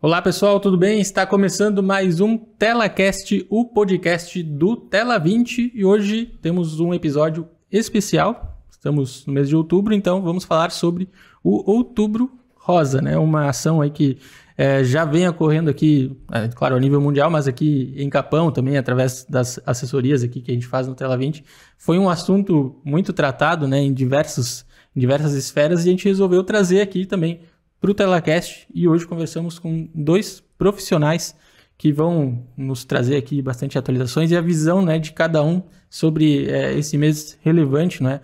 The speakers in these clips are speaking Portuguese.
Olá pessoal, tudo bem? Está começando mais um Telecast, o podcast do Tela20, e hoje temos um episódio especial. Estamos no mês de outubro, então vamos falar sobre o Outubro Rosa, né? Uma ação aí que já vem ocorrendo aqui, claro, a nível mundial, mas aqui em Capão também, através das assessorias aqui que a gente faz no Tela20. Foi um assunto muito tratado, né, em diversas esferas, e a gente resolveu trazer aqui também para o Telecast, e hoje conversamos com dois profissionais que vão nos trazer aqui bastante atualizações e a visão, né, de cada um sobre esse mês relevante, né,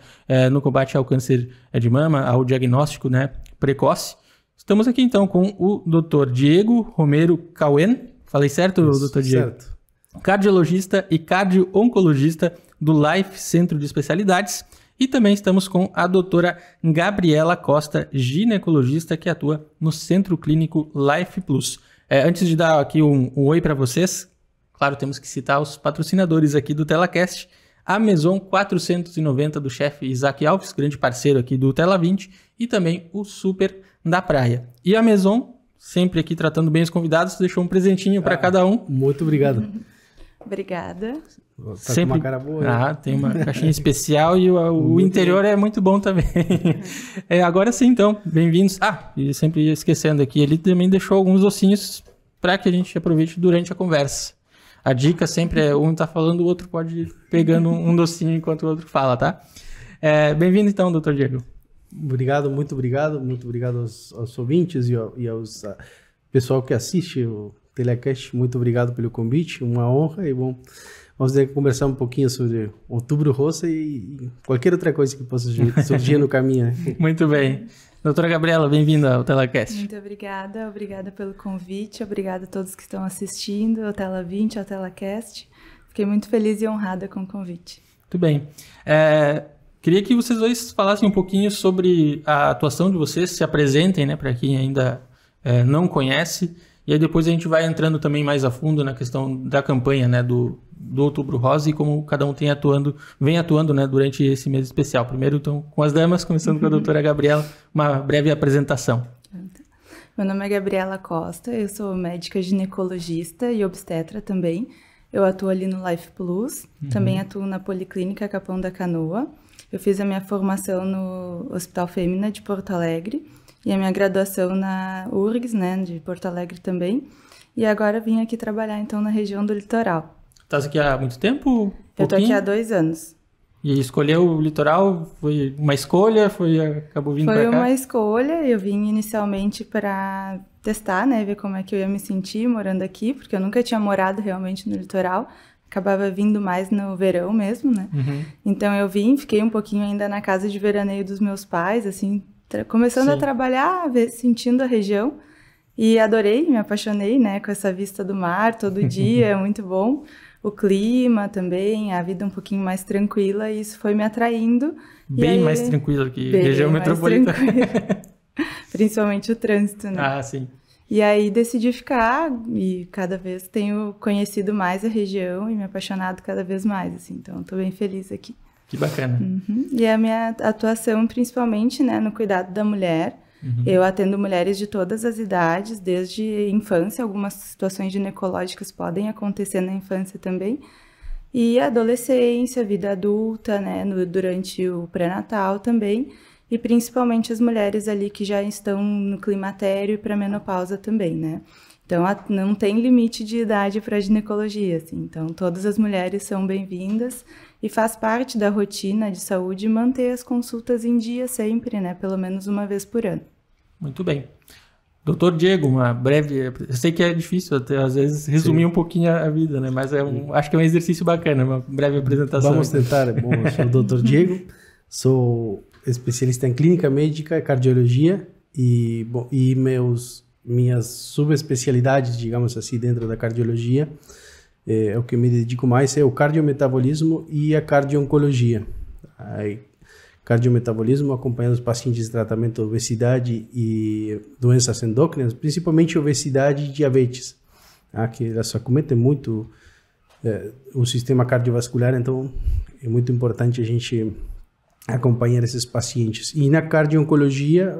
no combate ao câncer de mama, ao diagnóstico, né, precoce. Estamos aqui então com o Dr. Diego Romero Cawen, falei certo, Dr. Diego? Certo. Cardiologista e cardio-oncologista do Life Centro de Especialidades. E também estamos com a Dra. Gabriela Costa, ginecologista, que atua no Centro Clínico Life Plus. Antes de dar aqui um oi para vocês, claro, temos que citar os patrocinadores aqui do Telecast. A Maison 490 do chefe Isaac Alves, grande parceiro aqui do Tela20, e também o Super da Praia. E a Maison, sempre aqui tratando bem os convidados, deixou um presentinho para cada um. Muito obrigado. Obrigada. Tá sempre com uma cara boa, né? Ah, tem uma caixinha especial e o interior bem. É muito bom também. Agora sim, então, bem-vindos. Ah, e sempre esquecendo aqui, ele também deixou alguns docinhos para que a gente aproveite durante a conversa. A dica sempre é, um tá falando, o outro pode ir pegando um docinho enquanto o outro fala, tá? Bem-vindo então, Dr. Diego. Obrigado, muito obrigado. Muito obrigado aos ouvintes e aos pessoal que assiste o Telecast, muito obrigado pelo convite, uma honra, e bom, vamos conversar um pouquinho sobre Outubro Rosa e qualquer outra coisa que possa surgir no caminho. Muito bem. Doutora Gabriela, bem-vinda ao Telecast. Muito obrigada pelo convite, obrigada a todos que estão assistindo ao Tela20, ao Telecast. Fiquei muito feliz e honrada com o convite. Muito bem. Queria que vocês dois falassem um pouquinho sobre a atuação de vocês, se apresentem, né, para quem ainda não conhece. E aí depois a gente vai entrando também mais a fundo na questão da campanha, né, do Outubro Rosa, e como cada um vem atuando, né, durante esse mês especial. Primeiro, então, com as damas, começando com a doutora Gabriela, uma breve apresentação. Meu nome é Gabriela Costa, eu sou médica ginecologista e obstetra também. Eu atuo ali no Life Plus, também atuo na Policlínica Capão da Canoa. Eu fiz a minha formação no Hospital Fêmina de Porto Alegre, e a minha graduação na UFRGS, né, de Porto Alegre também. E agora vim aqui trabalhar, então, na região do litoral. Tá aqui há muito tempo? Eu tô aqui há 2 anos. E escolheu o litoral? Foi uma escolha? Acabou vindo para cá? Foi uma escolha. Eu vim inicialmente para testar, né, ver como é que eu ia me sentir morando aqui, porque eu nunca tinha morado realmente no litoral. Acabava vindo mais no verão mesmo, né? Então eu vim, fiquei um pouquinho ainda na casa de veraneio dos meus pais, assim, começando a trabalhar, sentindo a região, e adorei, me apaixonei, né, com essa vista do mar todo dia, é muito bom, o clima também, a vida um pouquinho mais tranquila, e isso foi me atraindo. Bem mais tranquilo que região metropolitana. Principalmente o trânsito, né? Ah, sim. E aí decidi ficar, e cada vez tenho conhecido mais a região e me apaixonado cada vez mais, assim, então estou bem feliz aqui. Que bacana. E a minha atuação principalmente, né, no cuidado da mulher. Eu atendo mulheres de todas as idades, desde infância, algumas situações ginecológicas podem acontecer na infância também, e adolescência, vida adulta, né, durante o pré-natal também, e principalmente as mulheres ali que já estão no climatério e para menopausa também, né? Então, não tem limite de idade para ginecologia, assim. Então, todas as mulheres são bem-vindas, e faz parte da rotina de saúde manter as consultas em dia sempre, né? Pelo menos uma vez por ano. Muito bem. Doutor Diego, uma breve... Eu sei que é difícil, até, às vezes, resumir um pouquinho a vida, né? Mas acho que é um exercício bacana, uma breve apresentação. Vamos tentar. Bom, eu sou o doutor Diego, sou especialista em clínica médica, cardiologia, e minhas subespecialidades, digamos assim, dentro da cardiologia, o que me dedico mais é o cardiometabolismo e a cardio-oncologia. Cardiometabolismo acompanhando os pacientes de tratamento de obesidade e doenças endócrinas, principalmente obesidade e diabetes, que elas acometem muito o sistema cardiovascular, então é muito importante a gente acompanhar esses pacientes. E na cardio-oncologia,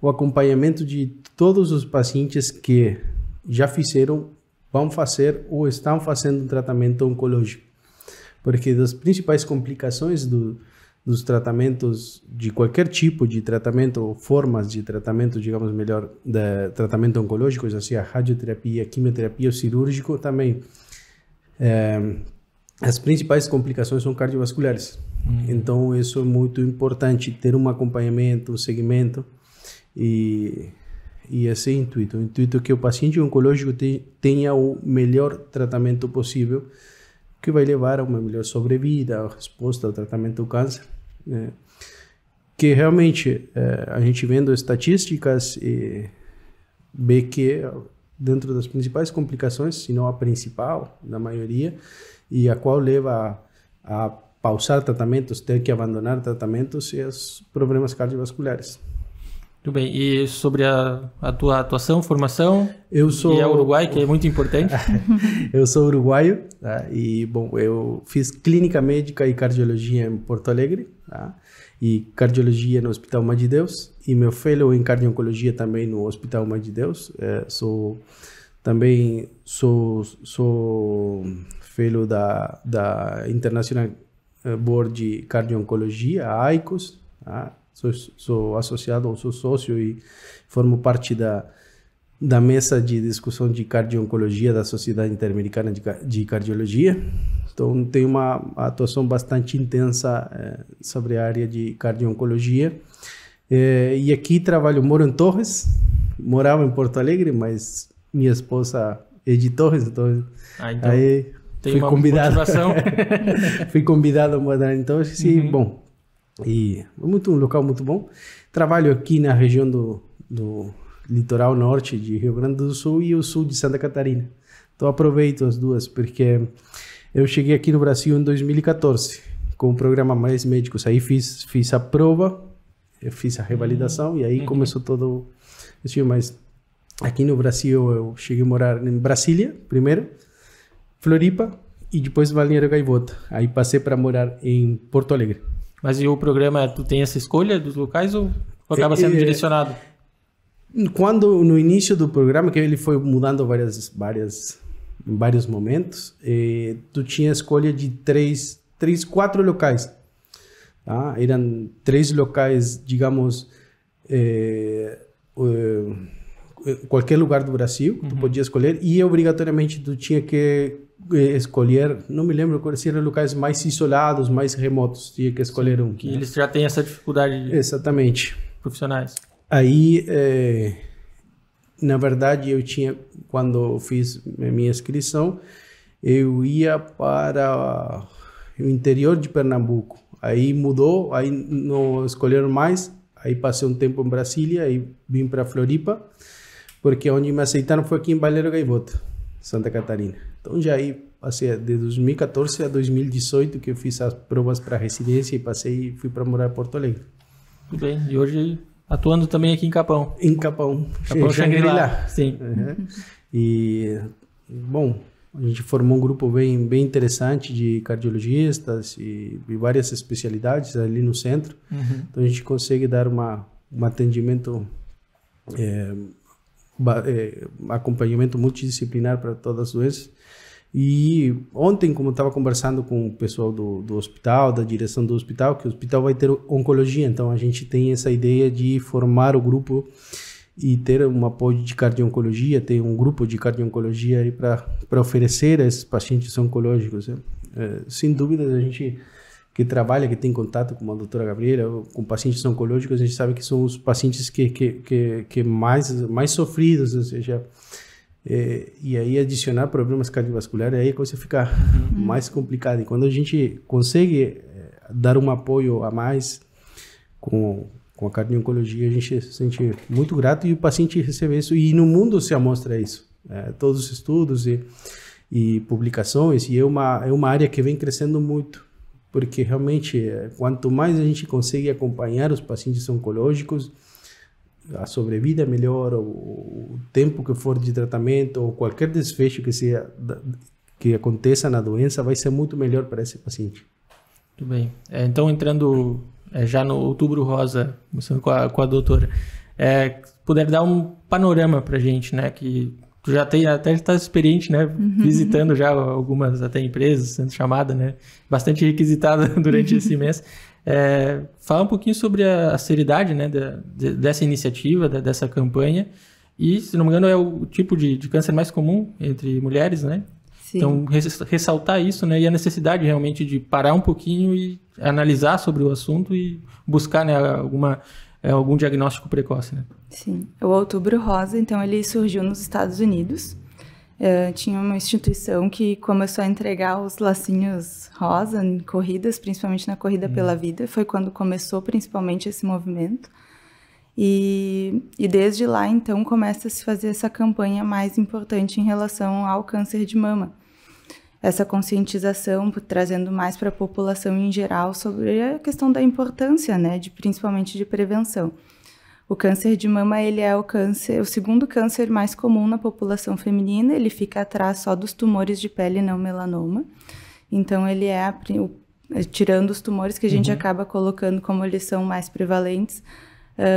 o acompanhamento de todos os pacientes que já fizeram, vão fazer ou estão fazendo um tratamento oncológico. Porque das principais complicações dos tratamentos, de qualquer tipo de tratamento, ou formas de tratamento, digamos melhor, de tratamento oncológico, ou seja, radioterapia, quimioterapia, cirúrgico também, as principais complicações são cardiovasculares. Então, isso é muito importante, ter um acompanhamento, um seguimento, e esse é o intuito é que o paciente oncológico tenha o melhor tratamento possível, que vai levar a uma melhor sobrevida, a resposta ao tratamento do câncer, né? Que realmente, a gente vendo estatísticas, vê que dentro das principais complicações, se não a principal, na maioria, e a qual leva a pausar tratamentos, ter que abandonar tratamentos, e os problemas cardiovasculares. Muito bem. E sobre a tua atuação, formação? Eu sou... E é uruguai, que é muito importante. Eu sou uruguaio, tá? E, bom, eu fiz clínica médica e cardiologia em Porto Alegre, tá? E cardiologia no Hospital Mãe de Deus, e meu fellow em cardio-oncologia também no Hospital Mãe de Deus. Sou fellow da International Board de Cardio-Oncologia, a AICOS, tá? Sou associado, sou sócio e formo parte da mesa de discussão de cardio-oncologia da Sociedade Interamericana de Cardiologia. Então, tem uma atuação bastante intensa sobre a área de cardio-oncologia. E aqui trabalho, moro em Torres, morava em Porto Alegre, mas minha esposa é de Torres, então aí fui convidado. Fui convidado a morar em Torres e, bom... E é um local muito bom. Trabalho aqui na região do litoral norte de Rio Grande do Sul e o sul de Santa Catarina. Então aproveito as duas, porque eu cheguei aqui no Brasil em 2014 com o programa Mais Médicos. Aí fiz a prova, eu fiz a revalidação e aí começou todo... Assim, mas aqui no Brasil eu cheguei a morar em Brasília primeiro, Floripa e depois Balneário Gaivota. Aí passei para morar em Porto Alegre. Mas e o programa, tu tem essa escolha dos locais ou acaba sendo direcionado? Quando, no início do programa, que ele foi mudando em vários momentos, tu tinha a escolha de quatro locais. Tá? Eram três locais, digamos, qualquer lugar do Brasil, tu podia escolher, e obrigatoriamente tu tinha que escolher, não me lembro quais eram locais mais isolados, mais remotos, tinha que escolher um. Que eles já têm essa dificuldade. Exatamente. Profissionais. Aí, na verdade, eu tinha, quando fiz minha inscrição, eu ia para o interior de Pernambuco. Aí mudou, aí não escolheram mais, aí passei um tempo em Brasília, aí vim para Floripa, porque onde me aceitaram foi aqui em Balneário Gaivota, Santa Catarina. Então já aí passei de 2014 a 2018 que eu fiz as provas para residência e passei e fui para morar em Porto Alegre. Muito bem. E hoje atuando também aqui em Capão. Em Capão Xangri-lá. Sim. Uhum. E bom, a gente formou um grupo bem interessante de cardiologistas e várias especialidades ali no centro. Uhum. Então a gente consegue dar um atendimento acompanhamento multidisciplinar para todas as doenças. E ontem, como estava conversando com o pessoal do hospital, da direção do hospital, que o hospital vai ter oncologia, então a gente tem essa ideia de formar o grupo e ter um apoio de cardio-oncologia, ter um grupo de cardio-oncologia aí para oferecer a esses pacientes oncológicos, né? Sem dúvida, a gente que trabalha, que tem contato com a Dra. Gabriela, com pacientes oncológicos, a gente sabe que são os pacientes que mais sofridos, ou seja, e aí adicionar problemas cardiovasculares, aí a coisa fica mais complicada. E quando a gente consegue dar um apoio a mais com a cardio-oncologia, a gente se sente muito grato e o paciente recebe isso. E no mundo se amostra isso, todos os estudos e publicações, e é uma área que vem crescendo muito. Porque realmente, quanto mais a gente consegue acompanhar os pacientes oncológicos, a sobrevida é melhor, o tempo que for de tratamento, ou qualquer desfecho que aconteça na doença, vai ser muito melhor para esse paciente. Muito bem. Então, entrando já no Outubro Rosa, começando com a doutora, puder dar um panorama pra gente, né? Que tu já tem, até está experiente, né? Uhum. Visitando já algumas até empresas, sendo chamada, né? Bastante requisitada durante esse mês. Fala um pouquinho sobre a seriedade, né? Dessa iniciativa, dessa campanha. E, se não me engano, é o tipo de câncer mais comum entre mulheres, né? Sim. Então, ressaltar isso, né? E a necessidade realmente de parar um pouquinho e analisar sobre o assunto e buscar, né, algum diagnóstico precoce, né? Sim. O Outubro Rosa, então, ele surgiu nos Estados Unidos. Tinha uma instituição que começou a entregar os lacinhos rosa em corridas, principalmente na Corrida pela Vida. Foi quando começou, principalmente, esse movimento. E desde lá, então, começa a se fazer essa campanha mais importante em relação ao câncer de mama. Essa conscientização, trazendo mais para a população em geral sobre a questão da importância, né, principalmente de prevenção. O câncer de mama, ele é o segundo câncer mais comum na população feminina, ele fica atrás só dos tumores de pele não melanoma. Então, ele é, tirando os tumores que a gente acaba colocando como eles são mais prevalentes,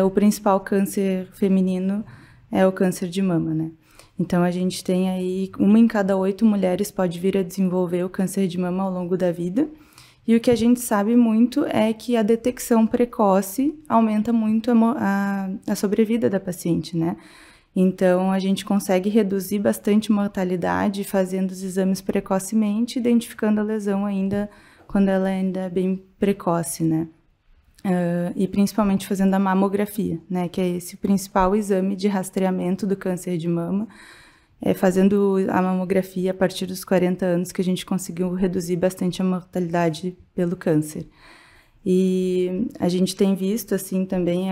o principal câncer feminino é o câncer de mama, né? Então, a gente tem aí 1 em cada 8 mulheres pode vir a desenvolver o câncer de mama ao longo da vida. E o que a gente sabe muito é que a detecção precoce aumenta muito a sobrevida da paciente, né? Então, a gente consegue reduzir bastante mortalidade fazendo os exames precocemente, identificando a lesão ainda quando ela ainda é bem precoce, né? E principalmente fazendo a mamografia, né, que é esse principal exame de rastreamento do câncer de mama, fazendo a mamografia a partir dos 40 anos que a gente conseguiu reduzir bastante a mortalidade pelo câncer. E a gente tem visto, assim, também,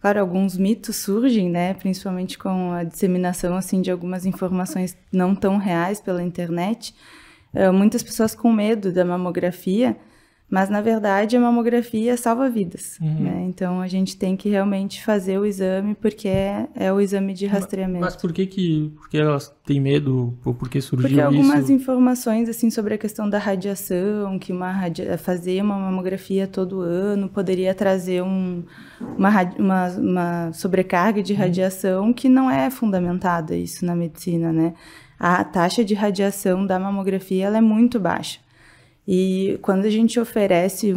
claro, alguns mitos surgem, né, principalmente com a disseminação, assim, de algumas informações não tão reais pela internet, muitas pessoas com medo da mamografia. Mas, na verdade, a mamografia salva vidas, né? Então, a gente tem que realmente fazer o exame, porque é o exame de rastreamento. Mas por que elas têm medo? Por que surgiu isso? Porque algumas informações, assim, sobre a questão da radiação, que fazer uma mamografia todo ano poderia trazer uma sobrecarga de radiação, que não é fundamentada isso na medicina, né? A taxa de radiação da mamografia, ela é muito baixa. E quando a gente oferece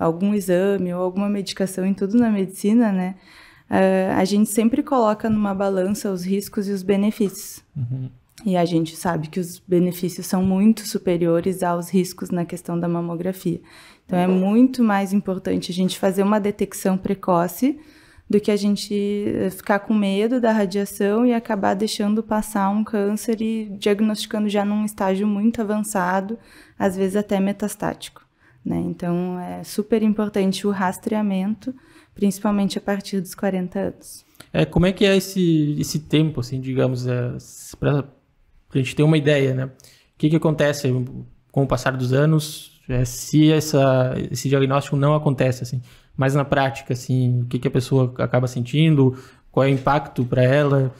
algum exame ou alguma medicação em tudo na medicina, né, a gente sempre coloca numa balança os riscos e os benefícios. E a gente sabe que os benefícios são muito superiores aos riscos na questão da mamografia. Então, é muito mais importante a gente fazer uma detecção precoce do que a gente ficar com medo da radiação e acabar deixando passar um câncer e diagnosticando já num estágio muito avançado, às vezes até metastático, né? Então, é super importante o rastreamento, principalmente a partir dos 40 anos. Como é que é esse tempo, assim, digamos, para a gente ter uma ideia, né? O que acontece com o passar dos anos, se esse diagnóstico não acontece, assim? Mas na prática, assim, o que a pessoa acaba sentindo, qual é o impacto para ela,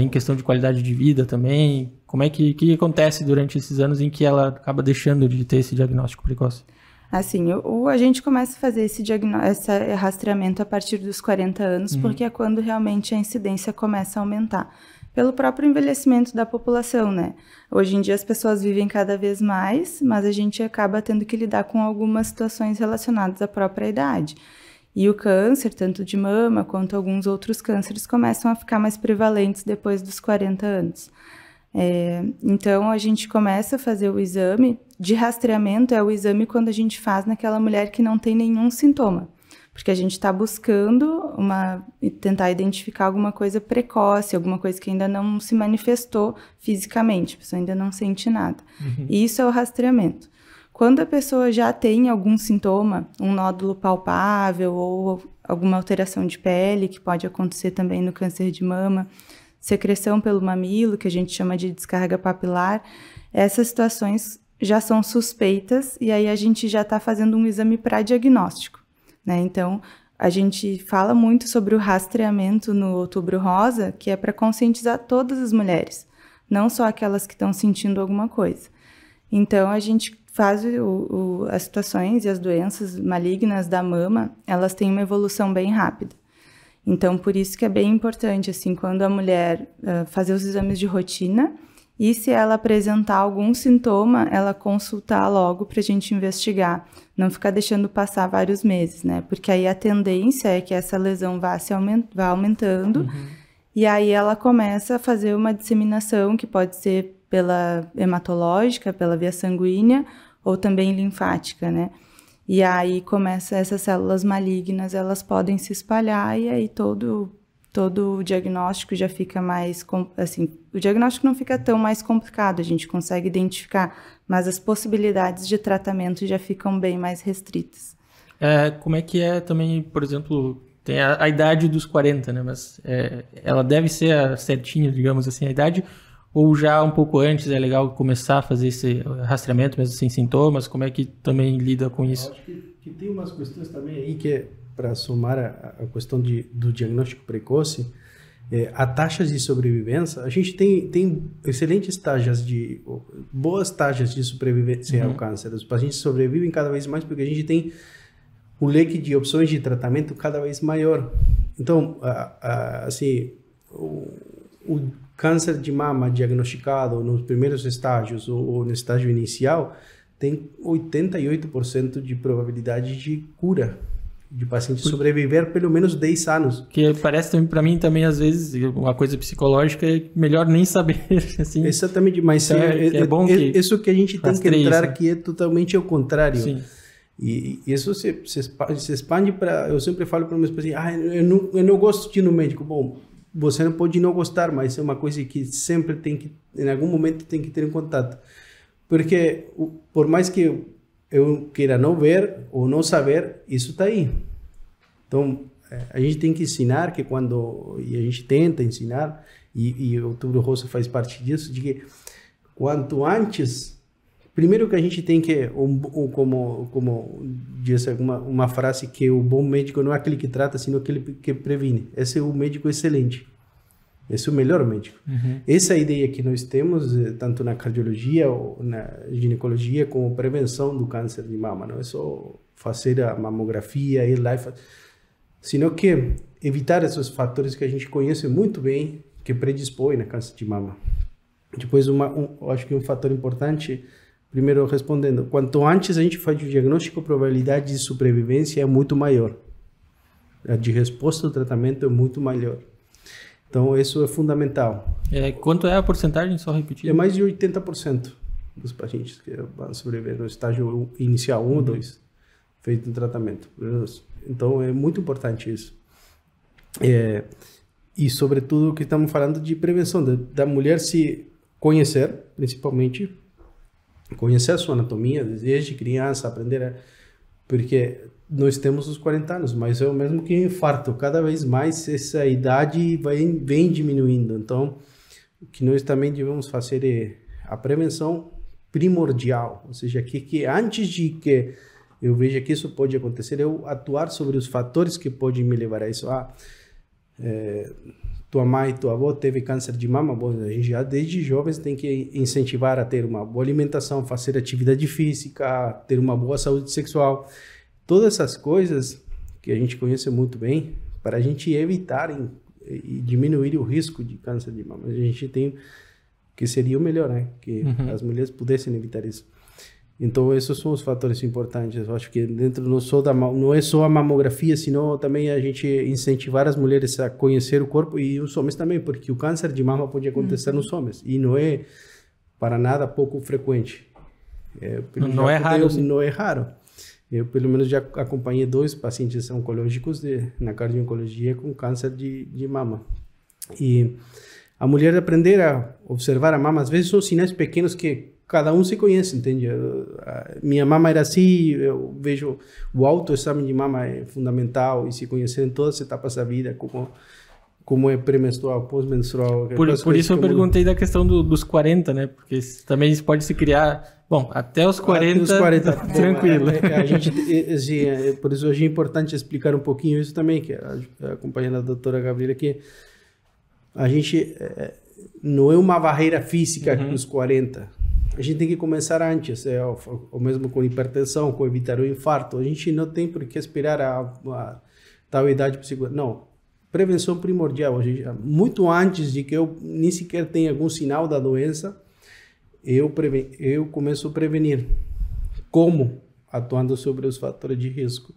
em questão de qualidade de vida também, como é que acontece durante esses anos em que ela acaba deixando de ter esse diagnóstico precoce? Assim, a gente começa a fazer esse rastreamento a partir dos 40 anos, porque é quando realmente a incidência começa a aumentar. Pelo próprio envelhecimento da população, né? Hoje em dia as pessoas vivem cada vez mais, mas a gente acaba tendo que lidar com algumas situações relacionadas à própria idade. E o câncer, tanto de mama quanto alguns outros cânceres, começam a ficar mais prevalentes depois dos 40 anos. Então, a gente começa a fazer o exame de rastreamento, é o exame quando a gente faz naquela mulher que não tem nenhum sintoma. Porque a gente está buscando tentar identificar alguma coisa precoce, alguma coisa que ainda não se manifestou fisicamente, a pessoa ainda não sente nada. E isso é o rastreamento. Quando a pessoa já tem algum sintoma, um nódulo palpável ou alguma alteração de pele, que pode acontecer também no câncer de mama, secreção pelo mamilo, que a gente chama de descarga papilar, essas situações já são suspeitas e aí a gente já está fazendo um exame para diagnóstico, né? Então, a gente fala muito sobre o rastreamento no Outubro Rosa, que é para conscientizar todas as mulheres, não só aquelas que estão sentindo alguma coisa. Então, a gente faz as situações e as doenças malignas da mama, elas têm uma evolução bem rápida. Então, por isso que é bem importante, assim, quando a mulher fazer os exames de rotina e se ela apresentar algum sintoma, ela consultar logo para a gente investigar, não ficar deixando passar vários meses, né? Porque aí a tendência é que essa lesão vá aumentando, e aí ela começa a fazer uma disseminação que pode ser pela hematológica, pela via sanguínea ou também linfática, né? E aí começa, essas células malignas, elas podem se espalhar e aí todo o diagnóstico já fica mais, assim, o diagnóstico não fica tão mais complicado, a gente consegue identificar, mas as possibilidades de tratamento já ficam bem mais restritas. É, como é que é também, por exemplo, tem a idade dos 40, né, mas ela deve ser a certinha, digamos assim, a idade, ou já um pouco antes é legal começar a fazer esse rastreamento mesmo sem sintomas? Como é que também lida com isso? Eu acho que tem umas questões também aí que é para somar a questão do diagnóstico precoce, a taxas de sobrevivência, a gente tem excelentes taxas boas taxas de sobrevivência ao câncer. Os pacientes sobrevivem cada vez mais porque a gente tem um leque de opções de tratamento cada vez maior. Então, assim, o câncer de mama diagnosticado nos primeiros estágios ou no estágio inicial tem 88% de probabilidade de cura de paciente sobreviver pelo menos 10 anos. Que parece para mim também, às vezes, uma coisa psicológica, é melhor nem saber. Assim. Exatamente, mas então, é bom que isso que a gente tem que entrar, que é totalmente ao contrário. Sim. E isso se expande para... Eu sempre falo para meus pacientes, eu não gosto de ir no médico. Bom, você não pode não gostar, mas é uma coisa que sempre tem que, em algum momento, tem que ter um contato. Porque, por mais que eu queira não ver ou não saber, isso está aí. Então, a gente tem que ensinar que e a gente tenta ensinar, e Outubro Rosa faz parte disso, de que quanto antes, primeiro que a gente tem que, como diz uma frase, que o bom médico não é aquele que trata, sino aquele que previne. Esse é o médico excelente. Esse é o melhor médico. Essa é a ideia que nós temos, tanto na cardiologia ou na ginecologia, como prevenção do câncer de mama. Não é só fazer a mamografia, ir lá, sino que evitar esses fatores que a gente conhece muito bem, que predispõem a câncer de mama. Depois, acho que um fator importante, primeiro respondendo, quanto antes a gente faz o diagnóstico, a probabilidade de sobrevivência é muito maior. A de resposta ao tratamento é muito maior. Então, isso é fundamental. Quanto é a porcentagem, só repetir? É mais de 80% dos pacientes que vão sobreviver no estágio inicial 1 ou 2, feito um tratamento. Então, é muito importante isso. E, sobretudo, que estamos falando de prevenção, da mulher se conhecer, principalmente, conhecer a sua anatomia desde criança, aprender porque nós temos os 40 anos, mas é o mesmo que o infarto. Cada vez mais essa idade vem diminuindo. Então, o que nós também devemos fazer é a prevenção primordial. Ou seja, que antes de que eu veja que isso pode acontecer, eu atuar sobre os fatores que podem me levar a isso. Tua mãe, tua avó teve câncer de mama. Bom, a gente já desde jovens tem que incentivar a ter uma boa alimentação, fazer atividade física, ter uma boa saúde sexual. Todas essas coisas que a gente conhece muito bem, para a gente evitar e diminuir o risco de câncer de mama. A gente tem que seria o melhor, né? Que as mulheres pudessem evitar isso. Então, esses são os fatores importantes. Eu acho que dentro não é só a mamografia, senão também a gente incentivar as mulheres a conhecer o corpo e os homens também, porque o câncer de mama pode acontecer nos homens e não é para nada pouco frequente. Não é raro. Eu, pelo menos, já acompanhei 2 pacientes oncológicos na cardio-oncologia com câncer de mama. E a mulher aprender a observar a mama, às vezes são sinais pequenos que cada se conhece, entende? Minha mama era assim, eu vejo o autoexame de mama é fundamental e se conhecer em todas as etapas da vida, como é pré-menstrual, pós-menstrual. Por isso eu perguntei da questão dos 40, né? Porque também pode se criar, bom, até os 40, tranquilo. Por isso hoje é importante explicar um pouquinho isso também, que acompanhando a Dra. Gabriela, que a gente não é uma barreira física nos 40. a gente tem que começar antes, o mesmo com hipertensão, com evitar o infarto. A gente não tem por que esperar a tal idade psicológica. Não, prevenção primordial, muito antes de que eu nem sequer tenha algum sinal da doença, eu começo a prevenir. Como? Atuando sobre os fatores de risco.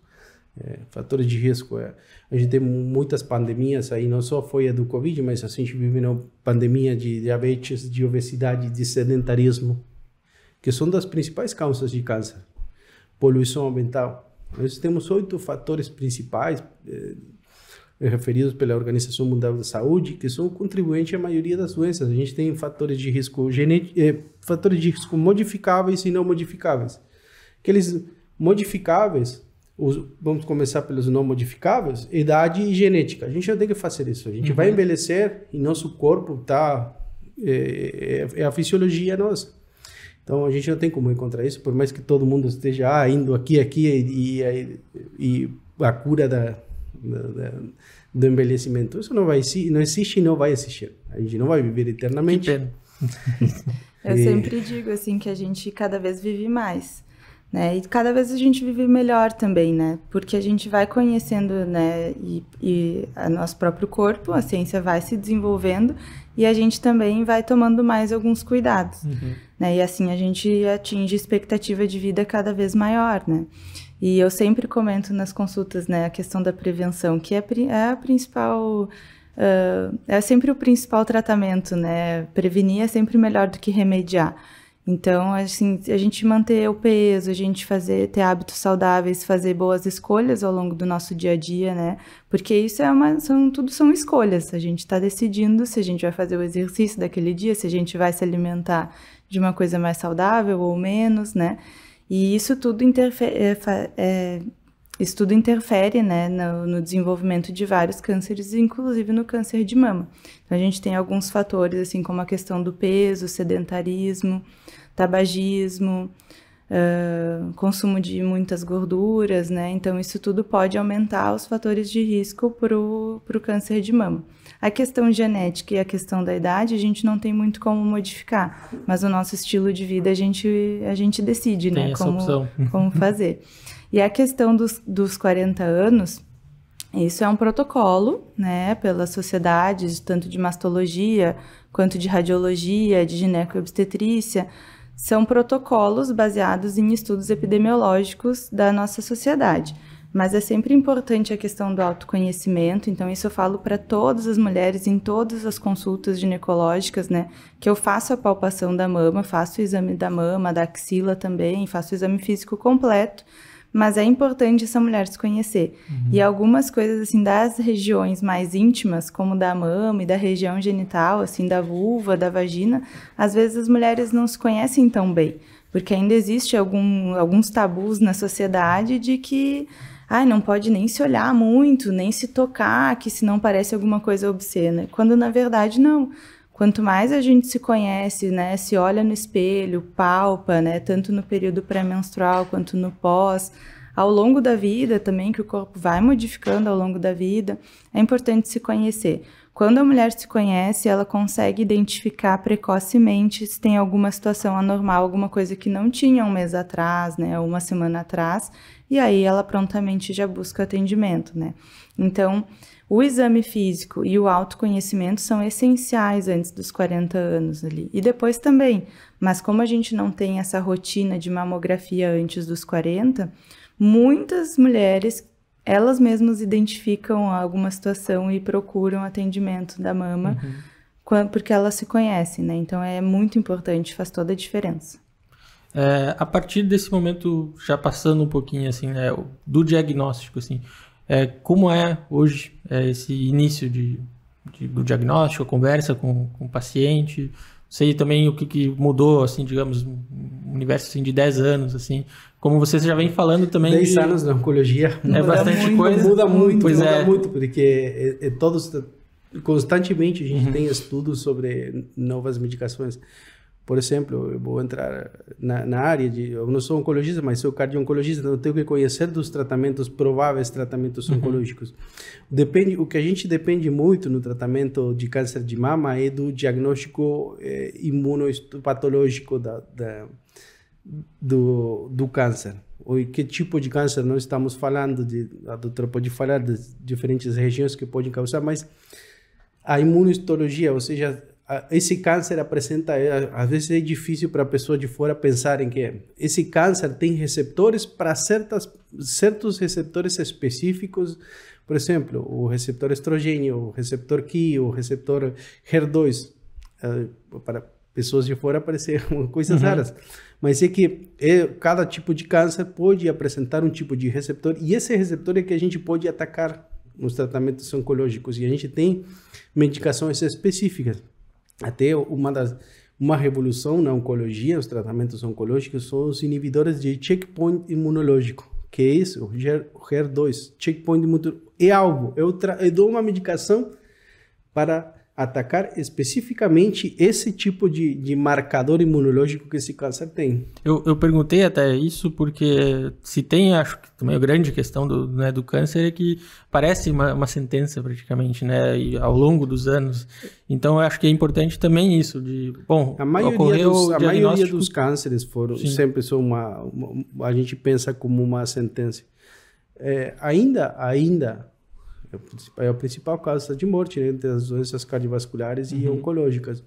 Fatores de risco, a gente tem muitas pandemias aí, não só foi a do Covid, mas a gente vive uma pandemia de diabetes, de obesidade, de sedentarismo, que são das principais causas de câncer. Poluição ambiental. Nós temos 8 fatores principais referidos pela Organização Mundial da Saúde, que são contribuintes à maioria das doenças. A gente tem fatores de risco fatores de risco modificáveis e não modificáveis. Aqueles modificáveis, vamos começar pelos não modificáveis, idade e genética. A gente já tem que fazer isso. A gente vai envelhecer e nosso corpo tá a fisiologia nossa. Então a gente não tem como encontrar isso, por mais que todo mundo esteja indo aqui e a cura do envelhecimento. Isso não existe e não vai existir. A gente não vai viver eternamente. Que pena. Eu sempre digo assim que a gente cada vez vive mais, né? E cada vez a gente vive melhor também, né? Porque a gente vai conhecendo, né? E o nosso próprio corpo, a ciência vai se desenvolvendo e a gente também vai tomando mais alguns cuidados, né? E assim a gente atinge expectativa de vida cada vez maior, né? E eu sempre comento nas consultas, né? A questão da prevenção, que é a principal... é sempre o principal tratamento, né? Prevenir é sempre melhor do que remediar. Então, assim, a gente manter o peso, a gente ter hábitos saudáveis, fazer boas escolhas ao longo do nosso dia a dia, né? Porque isso tudo são escolhas. A gente está decidindo se a gente vai fazer o exercício daquele dia, se a gente vai se alimentar de uma coisa mais saudável ou menos, né? E isso tudo interfere, né, no desenvolvimento de vários cânceres, inclusive no câncer de mama. Então, a gente tem alguns fatores, assim, como a questão do peso, sedentarismo, tabagismo, consumo de muitas gorduras, né? Então, isso tudo pode aumentar os fatores de risco para o câncer de mama. A questão genética e a questão da idade, a gente não tem muito como modificar, mas o nosso estilo de vida a gente decide, né? Como fazer. E a questão dos 40 anos, isso é um protocolo, né, pelas sociedades, tanto de mastologia, quanto de radiologia, de gineco-obstetrícia, são protocolos baseados em estudos epidemiológicos da nossa sociedade. Mas é sempre importante a questão do autoconhecimento, então isso eu falo para todas as mulheres em todas as consultas ginecológicas, né, que eu faço a palpação da mama, faço o exame da mama, da axila também, faço o exame físico completo, mas é importante essa mulher se conhecer. E algumas coisas, assim, das regiões mais íntimas, como da mama e da região genital, assim, da vulva, da vagina, às vezes as mulheres não se conhecem tão bem, porque ainda existe alguns tabus na sociedade de que não pode nem se olhar muito, nem se tocar, que senão parece alguma coisa obscena, quando na verdade não. Quanto mais a gente se conhece, né, se olha no espelho, palpa, né, tanto no período pré-menstrual quanto no pós, ao longo da vida também, que o corpo vai modificando ao longo da vida, é importante se conhecer. Quando a mulher se conhece, ela consegue identificar precocemente se tem alguma situação anormal, alguma coisa que não tinha um mês atrás, né, ou uma semana atrás, e aí ela prontamente já busca atendimento, né. Então, o exame físico e o autoconhecimento são essenciais antes dos 40 anos ali. E depois também, mas como a gente não tem essa rotina de mamografia antes dos 40, muitas mulheres, elas mesmas identificam alguma situação e procuram atendimento da mama, porque elas se conhecem, né? Então é muito importante, faz toda a diferença. A partir desse momento, já passando um pouquinho assim, né, do diagnóstico, assim, como é hoje esse início do diagnóstico, a conversa com o paciente? Sei também o que mudou, assim, digamos, um universo assim, de 10 anos, assim, como vocês já vêm falando também. 10 anos na oncologia muda bastante muito, coisa. Muda muito, porque constantemente a gente tem estudos sobre novas medicações. Por exemplo, eu vou entrar na área de... Eu não sou oncologista, mas sou cardio-oncologista, então eu tenho que conhecer dos tratamentos, prováveis tratamentos oncológicos. Depende, o que a gente depende muito no tratamento de câncer de mama é do diagnóstico imunopatológico do câncer. Ou que tipo de câncer nós estamos falando, a doutora pode falar das diferentes regiões que podem causar, mas a imunohistologia, ou seja... Esse câncer apresenta, às vezes é difícil para a pessoa de fora pensar em que esse câncer tem receptores para certos receptores específicos, por exemplo, o receptor estrogênio, o receptor QI, o receptor HER2, para pessoas de fora parecer coisas raras, mas é que cada tipo de câncer pode apresentar um tipo de receptor e esse receptor é que a gente pode atacar nos tratamentos oncológicos e a gente tem medicações específicas. Até uma revolução na oncologia, os tratamentos oncológicos são os inibidores de checkpoint imunológico, que é isso, o HER2, checkpoint imunológico, é alvo. Eu dou uma medicação para atacar especificamente esse tipo de marcador imunológico que esse câncer tem. Eu perguntei até isso porque se tem, acho que também a grande questão do câncer é que parece uma sentença praticamente, né, e ao longo dos anos. Então, eu acho que é importante também isso de, bom, a maioria dos cânceres foram, sempre são a gente pensa como uma sentença. É, ainda é a principal causa de morte, né, entre as doenças cardiovasculares e oncológicas.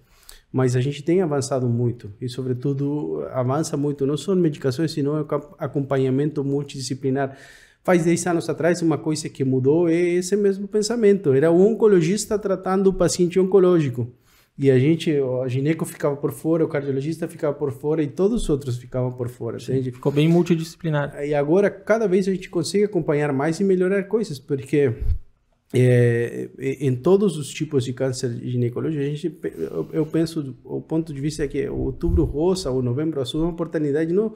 Mas a gente tem avançado muito e, sobretudo, avança muito, não só medicações, senão acompanhamento multidisciplinar. Faz 10 anos atrás, uma coisa que mudou é esse mesmo pensamento. Era o oncologista tratando o paciente oncológico. E o gineco ficava por fora, o cardiologista ficava por fora e todos os outros ficavam por fora. Entende? Ficou bem multidisciplinar. E agora, cada vez a gente consegue acompanhar mais e melhorar coisas, porque... em todos os tipos de câncer ginecológico, eu penso, o ponto de vista é que o Outubro Rosa ou Novembro Azul é uma oportunidade não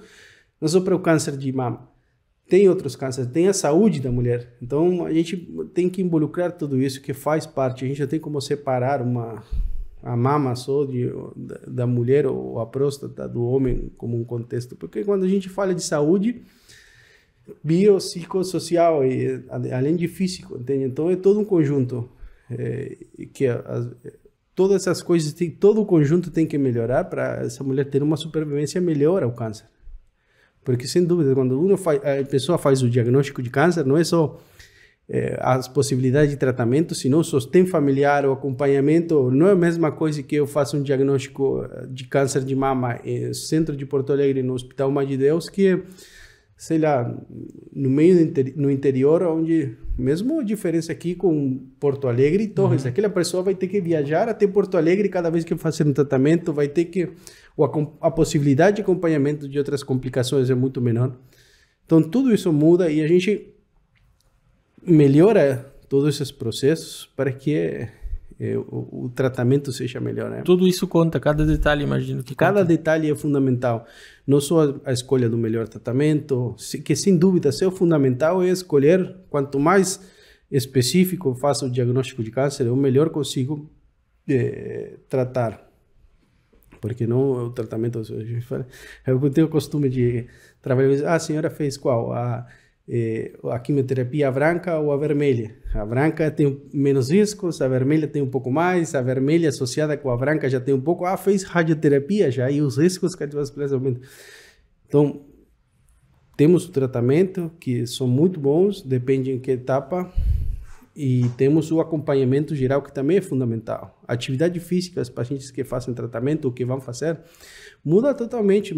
só para o câncer de mama, tem outros cânceres, tem a saúde da mulher, então a gente tem que involucrar tudo isso que faz parte, a gente não tem como separar a mama só da mulher ou a próstata do homem como um contexto, porque quando a gente fala de saúde... biopsicossocial e além de físico, entende? Então é todo um conjunto que todas essas coisas todo o conjunto tem que melhorar para essa mulher ter uma sobrevivência melhor ao câncer, porque sem dúvida quando a pessoa faz o diagnóstico de câncer não é só as possibilidades de tratamento, senão o sustento familiar, o acompanhamento, não é a mesma coisa que eu faço um diagnóstico de câncer de mama no centro de Porto Alegre, no Hospital Mãe de Deus, que sei lá, no interior, onde, mesmo a diferença aqui com Porto Alegre e Torres, aquela pessoa vai ter que viajar até Porto Alegre cada vez que fazer um tratamento, vai ter que, a possibilidade de acompanhamento de outras complicações é muito menor. Então, tudo isso muda e a gente melhora todos esses processos para que o tratamento seja melhor, né? Tudo isso conta, cada detalhe, imagino que cada conta. Detalhe é fundamental, não só a escolha do melhor tratamento, que sem dúvida é o fundamental, é escolher, quanto mais específico eu faço o diagnóstico de câncer, eu melhor consigo tratar, porque não é o tratamento, eu tenho o costume de trabalhar, a senhora fez qual? A quimioterapia branca ou a vermelha. A branca tem menos riscos, a vermelha tem um pouco mais, a vermelha associada com a branca já tem um pouco, fez radioterapia já e os riscos cardiovasculares aumentam. Então, temos o tratamento, que são muito bons, depende em que etapa, e temos o acompanhamento geral, que também é fundamental. Atividade física, os pacientes que fazem tratamento, o que vão fazer, muda totalmente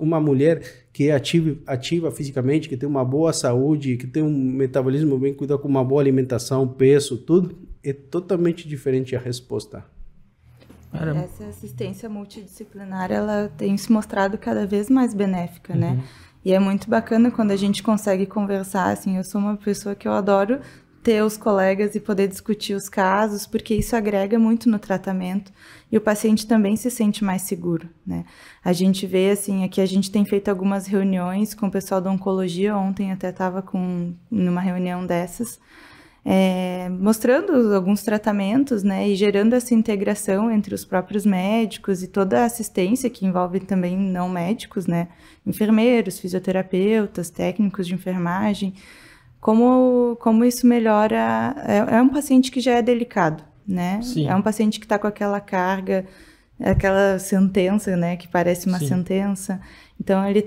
uma mulher que é ativa fisicamente, que tem uma boa saúde, que tem um metabolismo bem cuidado, com uma boa alimentação, peso, tudo, é totalmente diferente a resposta. Caramba. Essa assistência multidisciplinar, ela tem se mostrado cada vez mais benéfica, né? E é muito bacana quando a gente consegue conversar, assim, eu sou uma pessoa que eu adoro ter os colegas e poder discutir os casos, porque isso agrega muito no tratamento e o paciente também se sente mais seguro, né? A gente vê, assim, aqui a gente tem feito algumas reuniões com o pessoal da oncologia, ontem até estava numa reunião dessas, mostrando alguns tratamentos, né, e gerando essa integração entre os próprios médicos e toda a assistência que envolve também não médicos, né, enfermeiros, fisioterapeutas, técnicos de enfermagem, como isso melhora. É um paciente que já é delicado, né? Sim. É um paciente que está com aquela carga, aquela sentença, né, que parece uma Sim. sentença. Então ele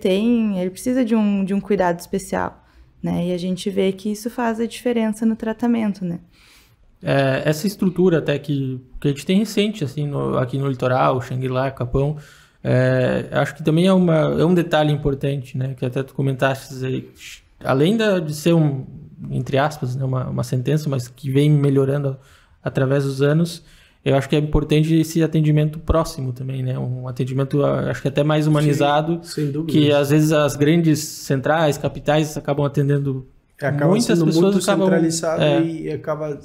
precisa de um cuidado especial, né? E a gente vê que isso faz a diferença no tratamento, né? Essa estrutura até que a gente tem recente, assim, aqui no litoral, Xangri-lá, Capão, acho que também é um detalhe importante, né? Que até tu comentaste aí, além de ser entre aspas, né, uma sentença, mas que vem melhorando através dos anos, eu acho que é importante esse atendimento próximo também, né? Um atendimento, acho que até mais humanizado, Sim, que às vezes as grandes centrais, capitais, acabam atendendo acaba muitas pessoas. Muito centralizado e acaba...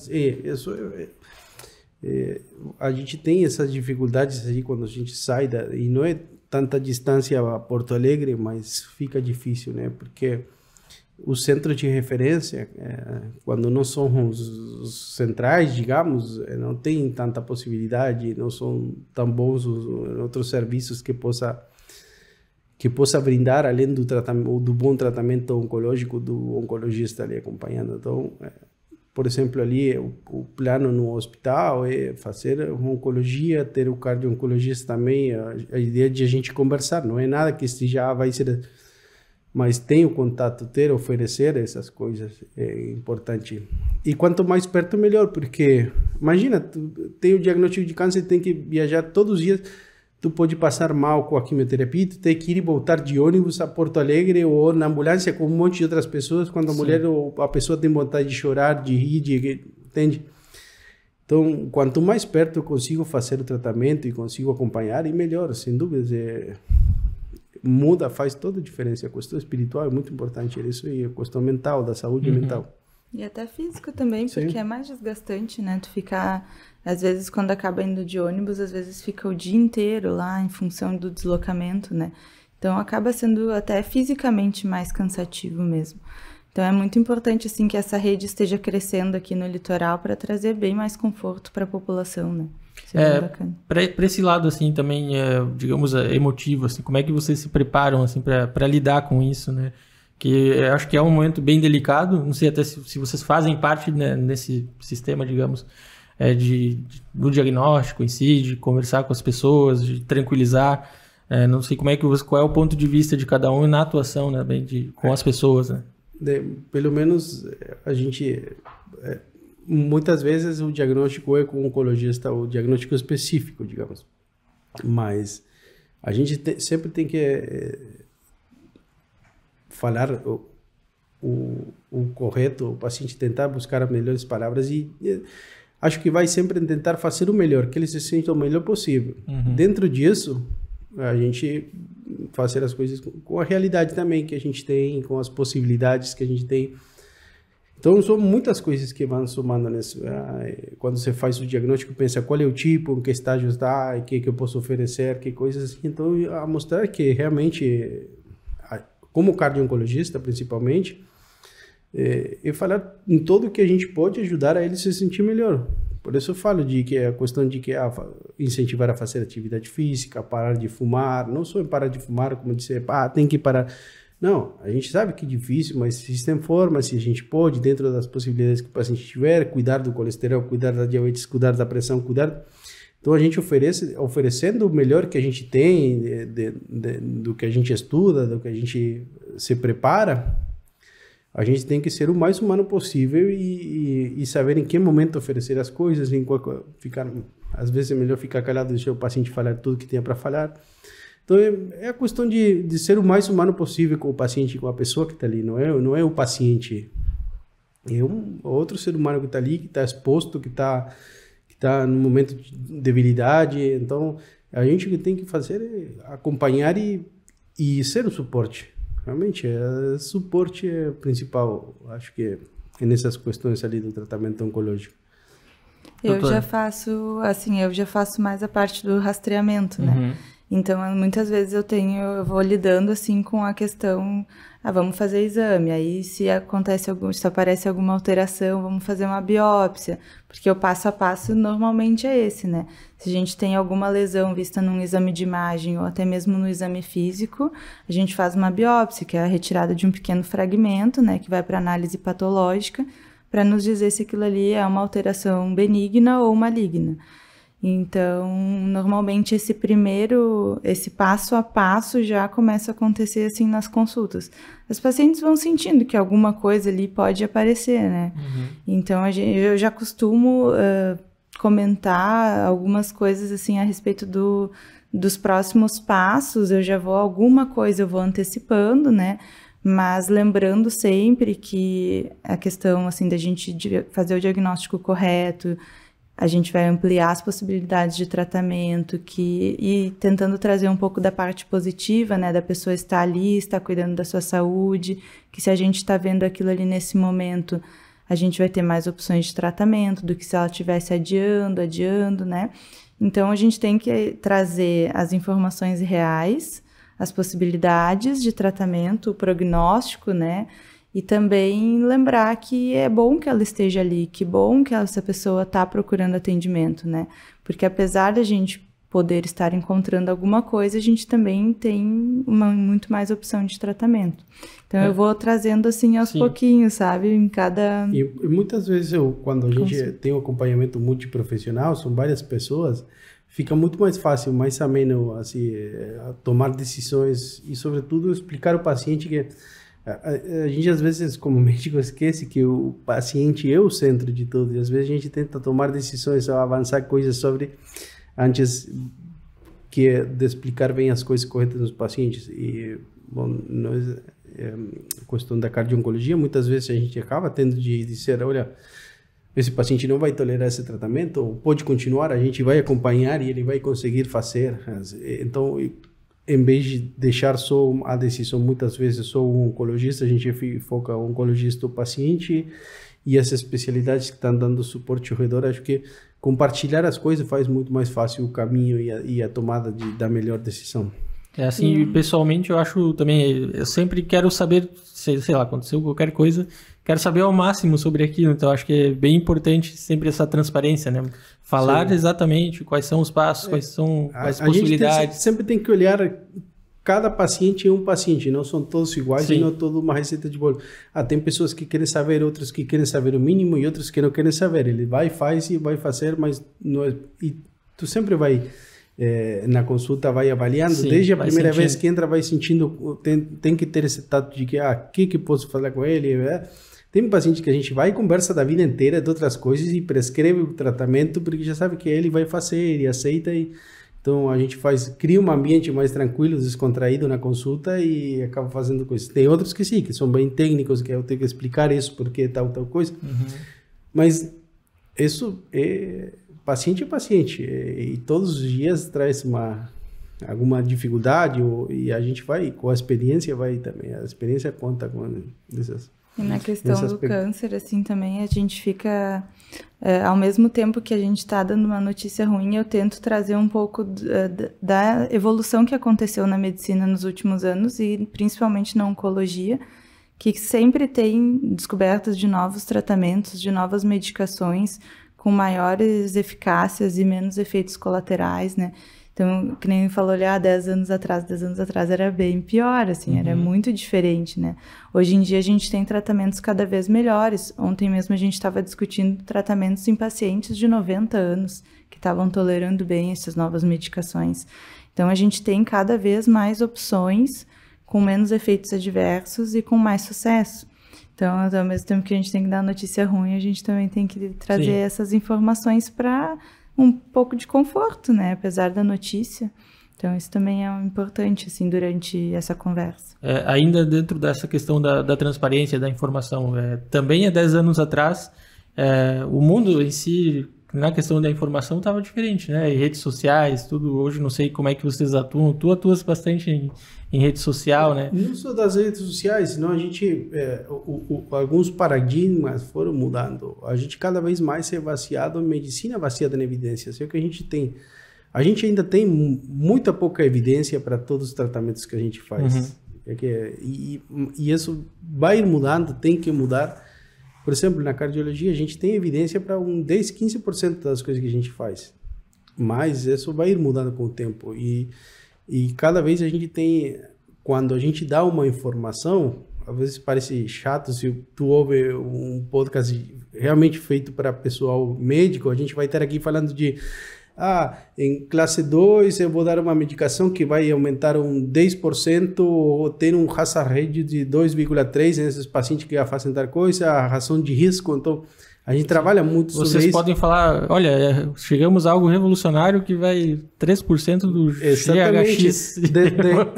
a gente tem essas dificuldades aí quando a gente sai, e não é tanta distância a Porto Alegre, mas fica difícil, né? Porque os centros de referência, quando não são os centrais, digamos, não tem tanta possibilidade, não são tão bons os outros serviços que possa brindar, além do tratamento, do bom tratamento oncológico do oncologista ali acompanhando. Então, por exemplo, ali o plano no hospital é fazer oncologia, ter o cardio-oncologista também, a ideia de a gente conversar, não é nada que já vai ser... Mas tem o contato, oferecer essas coisas é importante. E quanto mais perto, melhor, porque imagina, tu tem o diagnóstico de câncer, tem que viajar todos os dias, tu pode passar mal com a quimioterapia, tu tem que ir e voltar de ônibus a Porto Alegre ou na ambulância com um monte de outras pessoas, quando a Sim. mulher ou a pessoa tem vontade de chorar, de rir, entende? Então, quanto mais perto eu consigo fazer o tratamento e consigo acompanhar, é melhor, sem dúvidas, muda, faz toda a diferença. A questão espiritual é muito importante, isso, e a questão mental, da saúde uhum. mental. E até físico também, porque Sim. é mais desgastante, né? Tu ficar, às vezes, quando acaba indo de ônibus, às vezes fica o dia inteiro lá, em função do deslocamento, né? Então, acaba sendo até fisicamente mais cansativo mesmo. Então, é muito importante, assim, que essa rede esteja crescendo aqui no litoral para trazer bem mais conforto para a população, né? Para esse lado, assim, também, digamos, emotivo, assim, como é que vocês se preparam, assim, para lidar com isso, né? Que acho que é um momento bem delicado, não sei até se vocês fazem parte, né, nesse sistema, digamos, do diagnóstico em si, de conversar com as pessoas, de tranquilizar, não sei qual é o ponto de vista de cada um na atuação, né, com as pessoas, né? Pelo menos a gente... muitas vezes o diagnóstico é com o oncologista, o diagnóstico específico, digamos. Mas a gente sempre tem que falar o correto, o paciente tentar buscar as melhores palavras e acho que vai sempre tentar fazer o melhor, que ele se sinta o melhor possível. Uhum. Dentro disso, a gente fazer as coisas com a realidade também que a gente tem, com as possibilidades que a gente tem. Então, são muitas coisas que vão somando nisso. Quando você faz o diagnóstico, pensa qual é o tipo, em que estágio está, o que eu posso oferecer, que coisas assim. Então, a mostrar que realmente, como cardio-oncologista principalmente, falar em tudo que a gente pode ajudar a ele se sentir melhor. Por isso eu falo de que a questão de que incentivar a fazer atividade física, parar de fumar, não só em parar de fumar, como dizer, tem que parar... Não, a gente sabe que é difícil, mas existem formas, se a gente pode, dentro das possibilidades que o paciente tiver, cuidar do colesterol, cuidar da diabetes, cuidar da pressão, cuidar... Então a gente oferecendo o melhor que a gente tem, do que a gente estuda, do que a gente se prepara, a gente tem que ser o mais humano possível e saber em que momento oferecer as coisas, às vezes é melhor ficar calado, deixar o paciente falar tudo que tem para falar. Então, é a questão de ser o mais humano possível com o paciente, com a pessoa que está ali. Não é o paciente, é outro ser humano que está ali, que está exposto, que tá num momento de debilidade. Então, a gente que tem que fazer é acompanhar e ser o suporte. Realmente, o suporte é principal, acho que é nessas questões ali do tratamento oncológico. Eu já faço mais a parte do rastreamento, né? Uhum. Então, muitas vezes eu vou lidando assim com a questão, vamos fazer exame, aí se aparece alguma alteração, vamos fazer uma biópsia, porque o passo a passo normalmente é esse, né? Se a gente tem alguma lesão vista num exame de imagem ou até mesmo no exame físico, a gente faz uma biópsia, que é a retirada de um pequeno fragmento, né, que vai para análise patológica, para nos dizer se aquilo ali é uma alteração benigna ou maligna. Então, normalmente esse passo a passo já começa a acontecer assim nas consultas. As pacientes vão sentindo que alguma coisa ali pode aparecer, né? Uhum. Então, eu já costumo comentar algumas coisas assim a respeito dos próximos passos. Alguma coisa eu vou antecipando, né? Mas lembrando sempre que a questão assim da gente fazer o diagnóstico correto, a gente vai ampliar as possibilidades de tratamento e tentando trazer um pouco da parte positiva, né? Da pessoa estar ali, estar cuidando da sua saúde, que se a gente está vendo aquilo ali nesse momento, a gente vai ter mais opções de tratamento do que se ela estivesse adiando, né? Então, a gente tem que trazer as informações reais, as possibilidades de tratamento, o prognóstico, né? E também lembrar que é bom que ela esteja ali, que bom que essa pessoa está procurando atendimento, né? Porque apesar da gente poder estar encontrando alguma coisa, a gente também tem muito mais opção de tratamento. Então, eu vou trazendo assim aos pouquinhos, sabe? Em cada... E muitas vezes, quando a gente tem um acompanhamento multiprofissional, são várias pessoas, fica muito mais fácil, mais ameno, assim, tomar decisões e, sobretudo, explicar ao paciente que... A gente, às vezes, como médico, esquece que o paciente é o centro de tudo. E, às vezes, a gente tenta tomar decisões ou avançar coisas antes que de explicar bem as coisas corretas nos pacientes. E, bom, a questão da cardiologia, muitas vezes a gente acaba tendo de dizer, olha, esse paciente não vai tolerar esse tratamento, ou pode continuar, a gente vai acompanhar e ele vai conseguir fazer. Então... Em vez de deixar só a decisão, muitas vezes só o oncologista, a gente foca o oncologista, o paciente e as especialidades que estão dando suporte ao redor. Acho que compartilhar as coisas faz muito mais fácil o caminho e a tomada da melhor decisão. É assim, pessoalmente eu acho também, eu sempre quero saber, sei lá, aconteceu qualquer coisa, quero saber ao máximo sobre aquilo, então acho que é bem importante sempre essa transparência, né? Falar exatamente quais são os passos, quais são as possibilidades. A gente sempre tem que olhar, cada paciente é um paciente, não são todos iguais, e não é toda uma receita de bolo. Tem pessoas que querem saber, outras que querem saber o mínimo e outras que não querem saber. Ele vai, faz e vai fazer, mas não é, e tu sempre vai... na consulta vai avaliando, desde a primeira vez que entra vai sentindo, tem que ter esse tato de que que posso falar com ele, né? Tem um paciente que a gente vai e conversa da vida inteira de outras coisas e prescreve o tratamento porque já sabe que ele vai fazer e aceita, então a gente cria um ambiente mais tranquilo, descontraído na consulta e acaba fazendo coisas. Tem outros que que são bem técnicos, que eu tenho que explicar isso porque tal coisa, mas isso é paciente é paciente, e todos os dias traz alguma dificuldade, e a gente vai, com a experiência vai também, a experiência conta com essas... E na questão do câncer, assim, também a gente fica, ao mesmo tempo que a gente está dando uma notícia ruim, eu tento trazer um pouco da evolução que aconteceu na medicina nos últimos anos, e principalmente na oncologia, que sempre tem descobertas de novos tratamentos, de novas medicações, com maiores eficácias e menos efeitos colaterais, né? Então, que nem falou, olha, 10 anos atrás era bem pior, assim, era muito diferente, né? Hoje em dia a gente tem tratamentos cada vez melhores. Ontem mesmo a gente estava discutindo tratamentos em pacientes de 90 anos que estavam tolerando bem essas novas medicações. Então, a gente tem cada vez mais opções com menos efeitos adversos e com mais sucesso. Então, ao mesmo tempo que a gente tem que dar notícia ruim, a gente também tem que trazer essas informações para um pouco de conforto, né? Apesar da notícia. Então, isso também é importante, assim, durante essa conversa. Ainda dentro dessa questão da transparência, da informação, também há 10 anos atrás, o mundo em si, na questão da informação, estava diferente, né? E redes sociais, tudo. Hoje, não sei como é que vocês atuam. Tu atuas bastante em rede social, né? Não só das redes sociais, senão a gente... alguns paradigmas foram mudando. A gente cada vez mais é baseado em medicina baseada em evidências. É o que a gente tem. A gente ainda tem muita pouca evidência para todos os tratamentos que a gente faz. Uhum. E isso vai mudando, tem que mudar. Por exemplo, na cardiologia, a gente tem evidência para 10, 15% das coisas que a gente faz. Mas isso vai ir mudando com o tempo. E cada vez a gente tem... Quando a gente dá uma informação, às vezes parece chato. Se tu ouve um podcast realmente feito para pessoal médico, a gente vai estar aqui falando de... Ah, em classe 2 eu vou dar uma medicação que vai aumentar 10% ou ter hazard ratio de 2,3 nesses pacientes que já fazem tal coisa, a razão de risco. Então, a gente trabalha muito sobre isso. Vocês podem falar, olha, chegamos a algo revolucionário que vai 3% do GHX.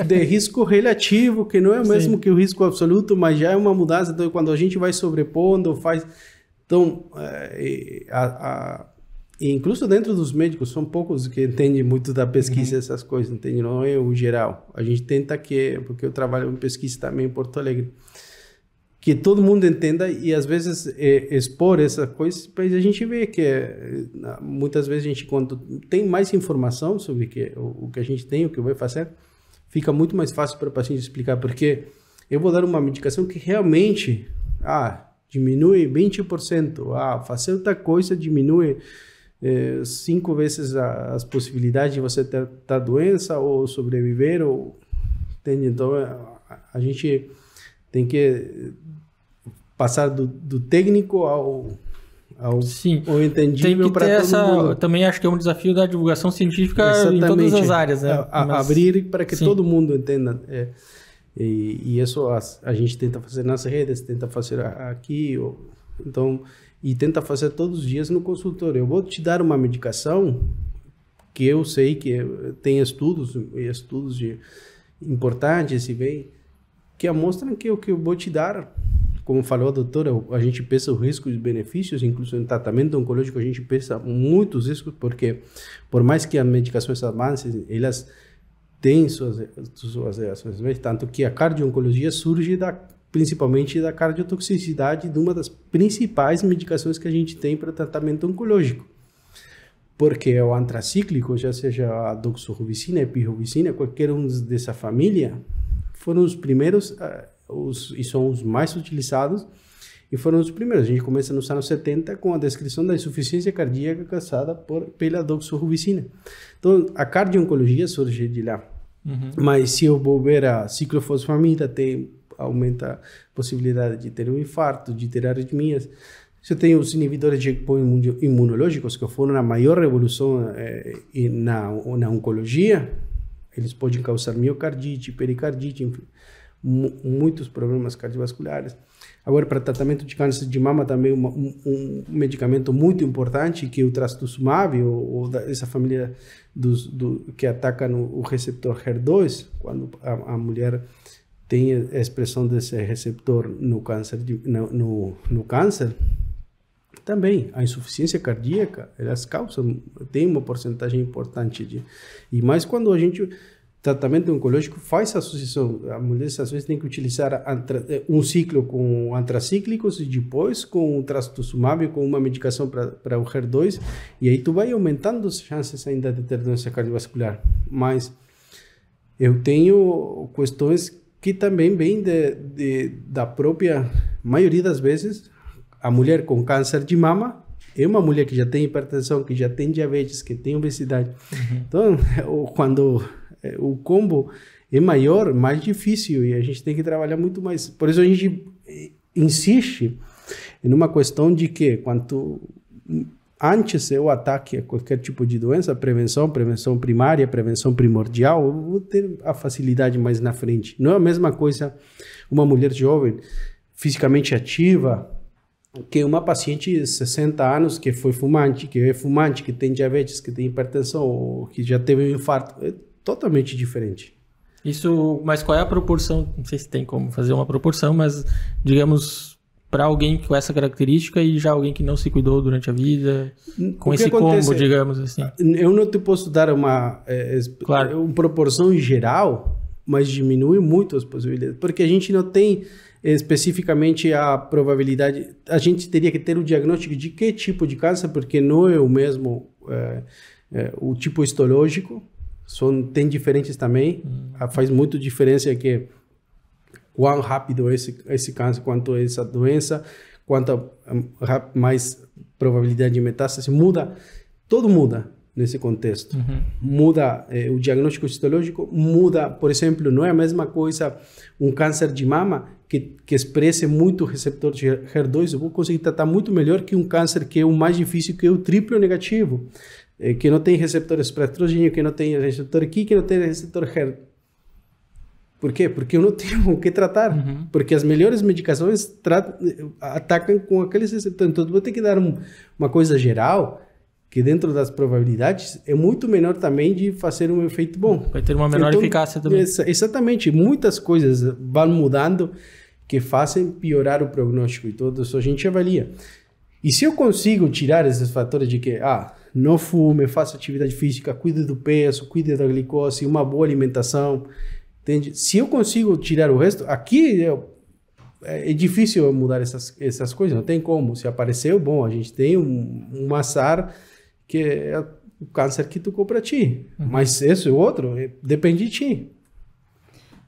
De risco relativo, que não é o mesmo que o risco absoluto, mas já é uma mudança. Então, quando a gente vai sobrepondo, faz... Então, E incluso dentro dos médicos, são poucos que entendem muito da pesquisa, uhum, essas coisas, entende? Não é o geral. A gente tenta que, porque eu trabalho em pesquisa também em Porto Alegre, que todo mundo entenda e às vezes expor essas coisas, mas a gente vê que muitas vezes a gente, quando tem mais informação sobre o que a gente tem, o que vai fazer, fica muito mais fácil para o paciente explicar, porque eu vou dar uma medicação que realmente diminui 20%, fazer outra coisa diminui 5 vezes as possibilidades de você ter da doença ou sobreviver, ou entende? Então a gente tem que passar do técnico ao sim, ao entendível para todo mundo. Também acho que é um desafio da divulgação científica. Exatamente. Em todas as áreas, né? Abrir para que sim, todo mundo entenda. E isso a gente tenta fazer nas redes, tenta fazer aqui, então... E tenta fazer todos os dias no consultório. Eu vou te dar uma medicação que eu sei que tem estudos importantes e bem, que mostram que o que eu vou te dar, como falou a doutora, a gente pensa os riscos e benefícios, inclusive no tratamento oncológico a gente pensa muitos riscos, porque por mais que as medicações avancem, elas têm suas reações, tanto que a cardio-oncologia surge principalmente da cardiotoxicidade, de uma das principais medicações que a gente tem para tratamento oncológico. Porque o antracíclico, já seja a doxorubicina, a pirrubicina, qualquer um dessa família, foram os primeiros e são os mais utilizados e foram os primeiros. A gente começa nos anos 70 com a descrição da insuficiência cardíaca causada pela doxorubicina. Então, a cardio-oncologia surge de lá. Uhum. Mas se eu vou ver a ciclofosfamida, tem... aumenta a possibilidade de ter um infarto, de ter arritmias. Você tem os inibidores de checkpoint imunológicos, que foram a maior revolução na oncologia. Eles podem causar miocardite, pericardite, enfim, muitos problemas cardiovasculares. Agora, para tratamento de câncer de mama, também um medicamento muito importante, que é o trastuzumab, ou essa família que ataca o receptor HER2, quando a mulher... tem a expressão desse receptor no câncer, também a insuficiência cardíaca, elas causam, tem uma porcentagem importante e mais quando a gente, tratamento oncológico faz associação, a mulher às vezes tem que utilizar um ciclo com antracíclicos e depois com o trastuzumab, com uma medicação para o HER2, e aí tu vai aumentando as chances ainda de ter doença cardiovascular, mas eu tenho questões que também vem da própria maioria das vezes. A mulher com câncer de mama é uma mulher que já tem hipertensão, que já tem diabetes, que tem obesidade. Uhum. Então, quando o combo é maior, mais difícil e a gente tem que trabalhar muito mais. Por isso a gente insiste em uma questão de que quanto antes eu ataque a qualquer tipo de doença, prevenção primária, prevenção primordial, eu vou ter a facilidade mais na frente. Não é a mesma coisa uma mulher jovem, fisicamente ativa, que uma paciente de 60 anos que foi fumante, que é fumante, que tem diabetes, que tem hipertensão, ou que já teve um infarto. É totalmente diferente. Isso, mas qual é a proporção? Não sei se tem como fazer uma proporção, mas digamos... para alguém com essa característica e já alguém que não se cuidou durante a vida, com esse combo, digamos assim. Eu não te posso dar uma proporção geral, mas diminui muito as possibilidades, porque a gente não tem especificamente a probabilidade, a gente teria que ter o diagnóstico de que tipo de câncer, porque não é o mesmo o tipo histológico, tem diferentes também. Faz muito diferença que quão rápido esse câncer, quanto essa doença, quanto mais probabilidade de metástase, muda, tudo muda nesse contexto. Uhum. Muda o diagnóstico histológico, muda, por exemplo, não é a mesma coisa um câncer de mama que expresse muito o receptor de HER2, eu vou conseguir tratar muito melhor que um câncer que é o mais difícil, que é o triplo negativo, que não tem receptores para estrogênio, que não tem receptor aqui, que não tem receptor HER2. Por quê? Porque eu não tenho o que tratar. Uhum. Porque as melhores medicações atacam com aqueles receptores. Então, eu vou ter que dar uma coisa geral, que dentro das probabilidades é muito menor também de fazer um efeito bom. Vai ter uma menor eficácia também. Exatamente. Muitas coisas vão mudando que fazem piorar o prognóstico. E tudo isso a gente avalia. E se eu consigo tirar esses fatores de que, não fume, faça atividade física, cuide do peso, cuide da glicose, uma boa alimentação... Entende? Se eu consigo tirar o resto, aqui é difícil mudar essas coisas, não tem como. Se apareceu, bom, a gente tem um azar que é o câncer que tocou para ti. Uhum. Mas esse outro depende de ti.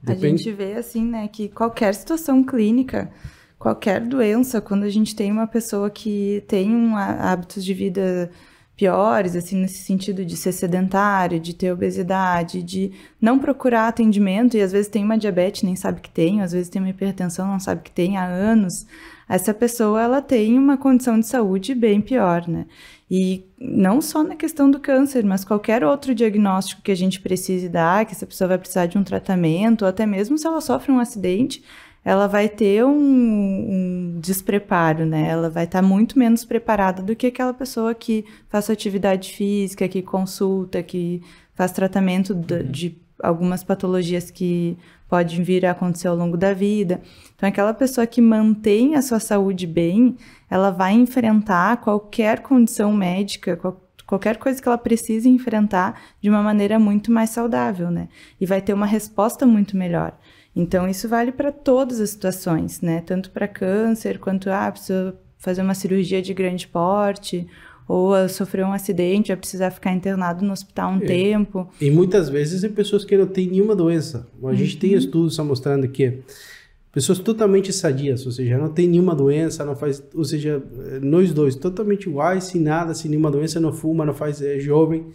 A gente vê assim, né, que qualquer situação clínica, qualquer doença, quando a gente tem uma pessoa que tem hábitos de vida piores, assim, nesse sentido de ser sedentário, de ter obesidade, de não procurar atendimento, e às vezes tem uma diabetes, nem sabe que tem, às vezes tem uma hipertensão, não sabe que tem há anos, essa pessoa, ela tem uma condição de saúde bem pior, né? E não só na questão do câncer, mas qualquer outro diagnóstico que a gente precise dar, que essa pessoa vai precisar de um tratamento, ou até mesmo se ela sofre um acidente, ela vai ter um despreparo, né? Ela vai estar muito menos preparada do que aquela pessoa que faz atividade física, que consulta, que faz tratamento de algumas patologias que podem vir a acontecer ao longo da vida. Então, aquela pessoa que mantém a sua saúde bem, ela vai enfrentar qualquer condição médica, qualquer coisa que ela precise enfrentar de uma maneira muito mais saudável, né? E vai ter uma resposta muito melhor. Então, isso vale para todas as situações, né? Tanto para câncer, quanto, precisa fazer uma cirurgia de grande porte, ou sofrer um acidente, vai precisar ficar internado no hospital um tempo. E muitas vezes tem pessoas que não têm nenhuma doença. A gente tem estudos mostrando que pessoas totalmente sadias, ou seja, não tem nenhuma doença, não faz, ou seja, nós dois totalmente iguais, sem nada, sem nenhuma doença, não fuma, não faz, é jovem,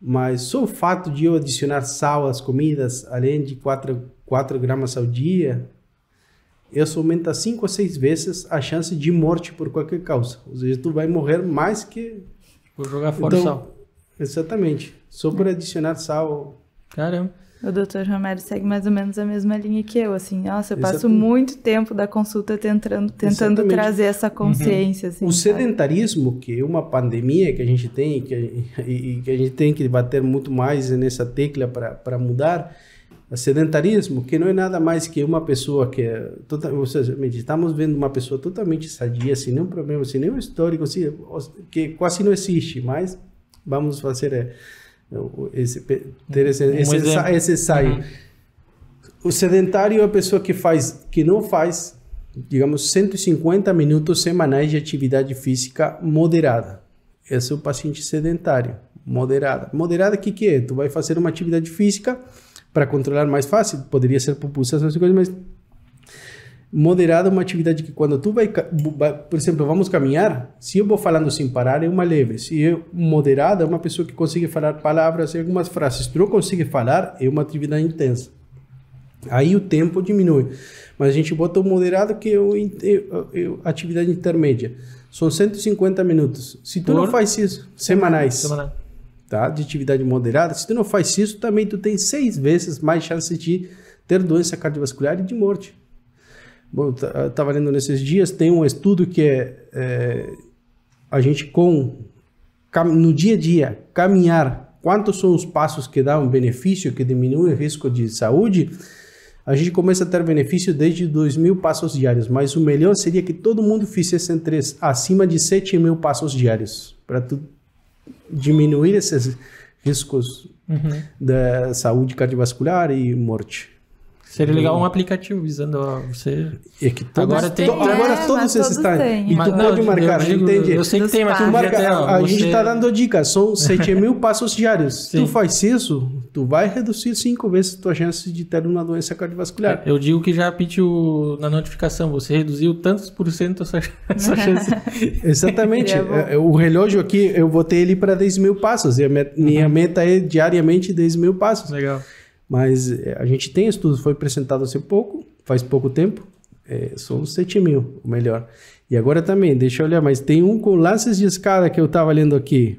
mas só o fato de eu adicionar sal às comidas, além de 4 gramas ao dia, isso aumenta 5 a 6 vezes a chance de morte por qualquer causa. Ou seja, tu vai morrer mais que... Por jogar fora sal. Exatamente. Só por adicionar sal. Caramba. O Dr. Romero segue mais ou menos a mesma linha que eu, assim. Nossa, eu passo muito tempo da consulta tentando trazer essa consciência. Assim, o sedentarismo, que é uma pandemia que a gente tem, que a gente tem que bater muito mais nessa tecla para mudar... Sedentarismo, que não é nada mais que uma pessoa que é... Ou seja, estamos vendo uma pessoa totalmente sadia, sem nenhum problema, sem nenhum histórico, assim, que quase não existe, mas vamos fazer esse ensaio. O sedentário é a pessoa que não faz, digamos, 150 minutos semanais de atividade física moderada. Esse é o paciente sedentário, moderada. Moderada, o que é? Tu vai fazer uma atividade física... Para controlar mais fácil, poderia ser por pulsação, mas moderada é uma atividade que quando tu vai, por exemplo, vamos caminhar, se eu vou falando sem parar, é uma leve. Se eu moderada, é uma pessoa que consegue falar palavras e algumas frases. Se não consegue falar, é uma atividade intensa. Aí o tempo diminui. Mas a gente bota o moderado, que é a atividade intermédia. São 150 minutos. Se tu não faz isso, semanais. De atividade moderada, se tu não faz isso, também tu tem 6 vezes mais chance de ter doença cardiovascular e de morte. Bom, estava lendo nesses dias, tem um estudo que a gente no dia a dia, caminhar, quantos são os passos que dão benefício, que diminui o risco de saúde, a gente começa a ter benefício desde 2.000 passos diários, mas o melhor seria que todo mundo fizesse acima de 7.000 passos diários, para tu diminuir esses riscos da saúde cardiovascular e morte. Seria legal um aplicativo visando a você. É que todos, agora tem, agora todos esses têm. E mas, tu não, pode marcar, eu digo, entende? Eu sei que tem, mas tu marca, até, ó, a gente está dando dicas, são 7 mil passos diários. Se tu faz isso, tu vai reduzir 5 vezes a tua chance de ter uma doença cardiovascular. Eu digo que já pediu na notificação, você reduziu tantos por cento a sua chance. Exatamente. É, o relógio aqui, eu botei ele para 10 mil passos, e a minha meta é diariamente 10 mil passos. Legal. Mas a gente tem estudos, foi apresentado faz pouco tempo, são 7 mil, o melhor. E agora também, deixa eu olhar, mas tem um com lances de escada que eu estava lendo aqui.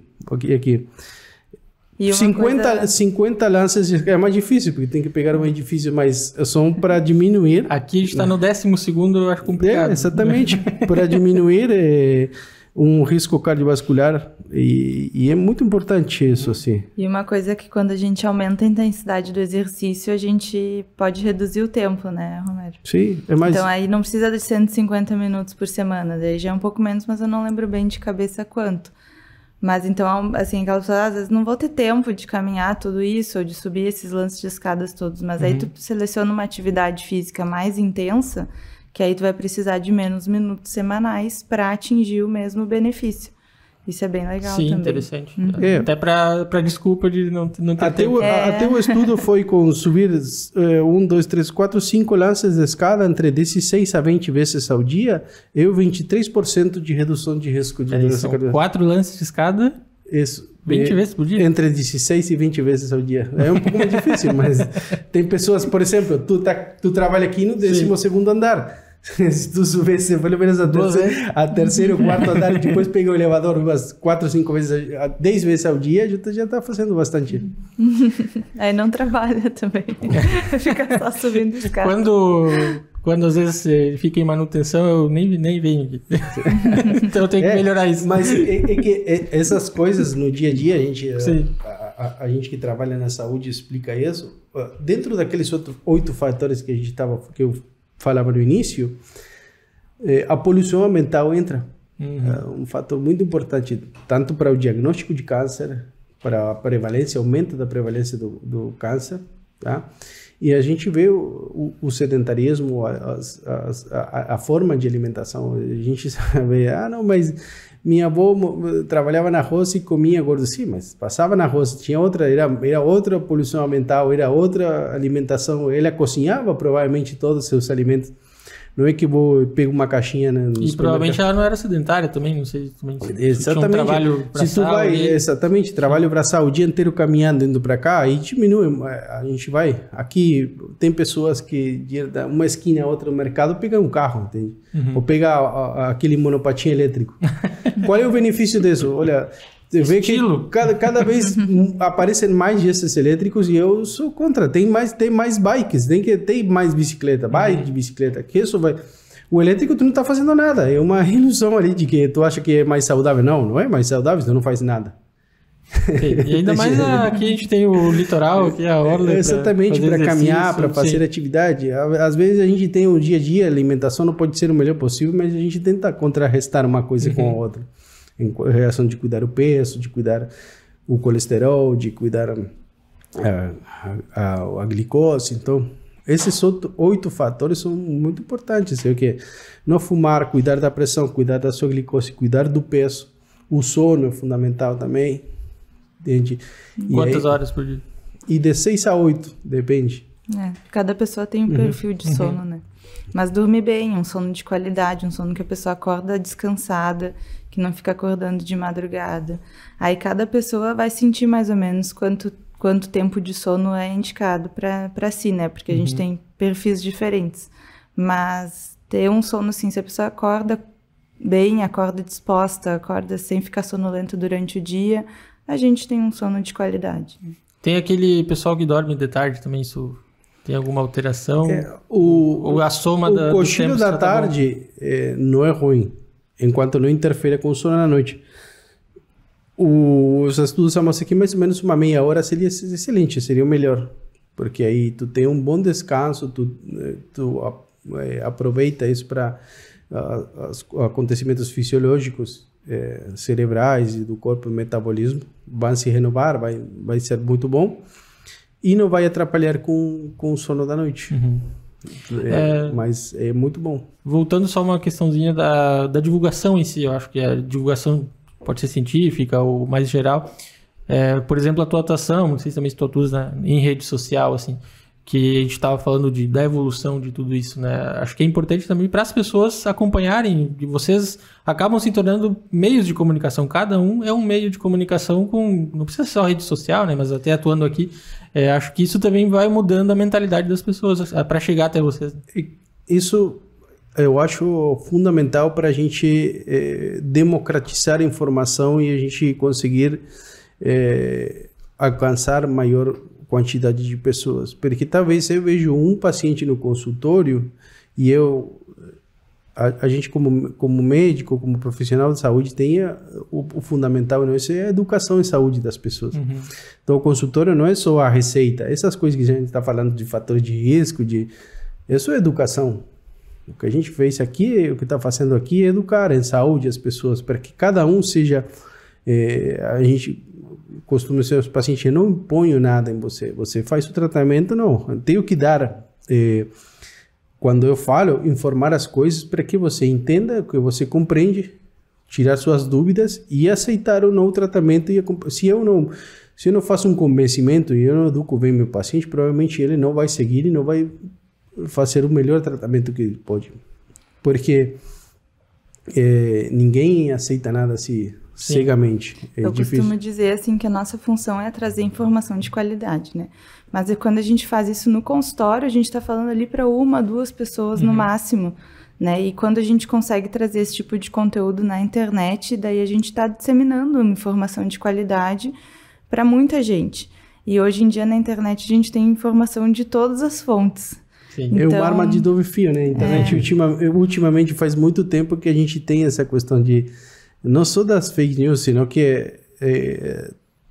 E 50 lances de escada, é mais difícil, porque tem que pegar um edifício, mas são para diminuir. Aqui a gente está no 12º, eu acho complicado. É, exatamente, para diminuir um risco cardiovascular, e é muito importante isso, assim. E uma coisa é que quando a gente aumenta a intensidade do exercício, a gente pode reduzir o tempo, né, Romero? Sim, é mais... Então aí não precisa de 150 minutos por semana, daí já é um pouco menos, mas eu não lembro bem de cabeça quanto. Mas então, assim, aquela pessoa, às vezes não vou ter tempo de caminhar tudo isso, ou de subir esses lances de escadas todos, mas aí tu seleciona uma atividade física mais intensa, que aí tu vai precisar de menos minutos semanais para atingir o mesmo benefício. Isso é bem legal. Sim, também. Sim, interessante. Até para desculpa de não ter tempo. Até o estudo foi com subir 1, 2, 3, 4, 5 lances de escada entre 16 a 20 vezes ao dia, 23% de redução de risco de doença cardíaca. 4 lances de escada? Isso. 20 vezes por dia? Entre 16 e 20 vezes ao dia. É um pouco mais difícil, mas tem pessoas, por exemplo, tu trabalha aqui no 12º andar. Se tu subisse pelo menos a terceiro, quarto andar e depois pegar o elevador umas 4, 5 vezes, 10 vezes ao dia, tu já tá fazendo bastante. Aí não trabalha também. Fica só subindo escada. Quando às vezes fica em manutenção, eu nem venho aqui. Então eu tenho que melhorar isso. Mas é que essas coisas no dia a dia, a gente que trabalha na saúde explica isso. Dentro daqueles outros 8 fatores que a gente falava no início, a poluição ambiental entra. É um fator muito importante, tanto para o diagnóstico de câncer, para a prevalência, aumento da prevalência do câncer, tá? E a gente vê o sedentarismo, a forma de alimentação. A gente sabe, não, mas minha avó trabalhava na roça e comia gordo. Sim, mas passava na roça, tinha outra, era outra poluição ambiental, era outra alimentação. Ela cozinhava provavelmente todos os seus alimentos. Não é que pego uma caixinha, né? E provavelmente ela não era sedentária também, não sei. Também, exatamente. Um trabalho braçal, se tu vai, e... Exatamente, trabalho braçal o dia inteiro caminhando, indo para cá, aí diminui. A gente vai. Aqui tem pessoas que de uma esquina a outra no mercado pegam um carro, entende? Ou pega aquele monopatinho elétrico. Qual é o benefício disso? Olha, vê que cada vez aparecem mais desses elétricos e eu sou contra. Tem mais bikes, tem mais bicicleta, bike de bicicleta, que isso vai... O elétrico tu não tá fazendo nada, é uma ilusão ali de que tu acha que é mais saudável. Não é mais saudável, tu não faz nada. E ainda mais aqui a gente tem o litoral, que é a orla. Exatamente, para caminhar, para fazer atividade. Às vezes a gente tem o dia a dia, a alimentação não pode ser o melhor possível, mas a gente tenta contrarrestar uma coisa com a outra. Em relação de cuidar o peso, de cuidar o colesterol, de cuidar a glicose. Então, esses 8 fatores são muito importantes. Sei o quê? Não fumar, cuidar da pressão, cuidar da sua glicose, cuidar do peso. O sono é fundamental também. Entende? Quantas horas por dia? E de 6 a 8, depende. Cada pessoa tem um perfil de sono, né? Mas dormir bem, um sono de qualidade, um sono que a pessoa acorda descansada, que não fica acordando de madrugada. Aí cada pessoa vai sentir mais ou menos quanto tempo de sono é indicado para si, né? Porque a gente tem perfis diferentes. Mas ter um sono assim, se a pessoa acorda bem, acorda disposta, acorda sem ficar sonolento durante o dia, a gente tem um sono de qualidade. Tem aquele pessoal que dorme de tarde também, isso... Tem alguma alteração? A soma do tempo... O cochilo da tarde não é ruim, enquanto não interfere com o sono na noite. Os estudos mostram que mais ou menos uma meia hora seria excelente, seria o melhor. Porque aí tu tem um bom descanso, tu aproveita isso para acontecimentos fisiológicos, cerebrais e do corpo, metabolismo, vão se renovar, vai ser muito bom. e não vai atrapalhar com o sono da noite. Uhum. Mas é muito bom. Voltando só uma questãozinha da divulgação em si, eu acho que a divulgação pode ser científica ou mais geral. Por exemplo, a tua atuação, não sei também se tu atuas em rede social, assim, que a gente estava falando da evolução de tudo isso, né? Acho que é importante também para as pessoas acompanharem, e vocês acabam se tornando meios de comunicação, cada um é um meio de comunicação com, não precisa ser só rede social, né? Mas até atuando aqui, acho que isso também vai mudando a mentalidade das pessoas para chegar até vocês. Isso eu acho fundamental para a gente democratizar a informação e a gente conseguir alcançar maior quantidade de pessoas, porque talvez eu vejo um paciente no consultório e a gente como médico, como profissional de saúde, tenha o fundamental, não, isso é a educação em saúde das pessoas. Uhum. Então o consultório não é só a receita, essas coisas que a gente está falando de fatores de risco, isso é educação. O que a gente fez aqui, o que está fazendo aqui é educar em saúde as pessoas, para que cada um seja, a gente costuma dizer aos pacientes, não imponho nada em você, você faz o tratamento, não, eu tenho que dar, quando eu falo, informar as coisas para que você entenda, que você compreende, tirar suas dúvidas e aceitar ou não o tratamento. E se eu não faço um convencimento e eu não educo bem meu paciente, provavelmente ele não vai seguir e não vai fazer o melhor tratamento que ele pode, porque ninguém aceita nada assim cegamente. É difícil. Eu costumo dizer assim que a nossa função é trazer informação de qualidade, né? Mas quando a gente faz isso no consultório, a gente está falando ali para uma, duas pessoas no máximo, né? E quando a gente consegue trazer esse tipo de conteúdo na internet, daí a gente está disseminando informação de qualidade para muita gente. E hoje em dia na internet a gente tem informação de todas as fontes. Sim. Então, é uma arma de dois fios, né? Então, a gente ultimamente faz muito tempo que a gente tem essa questão de não só das fake news, senão que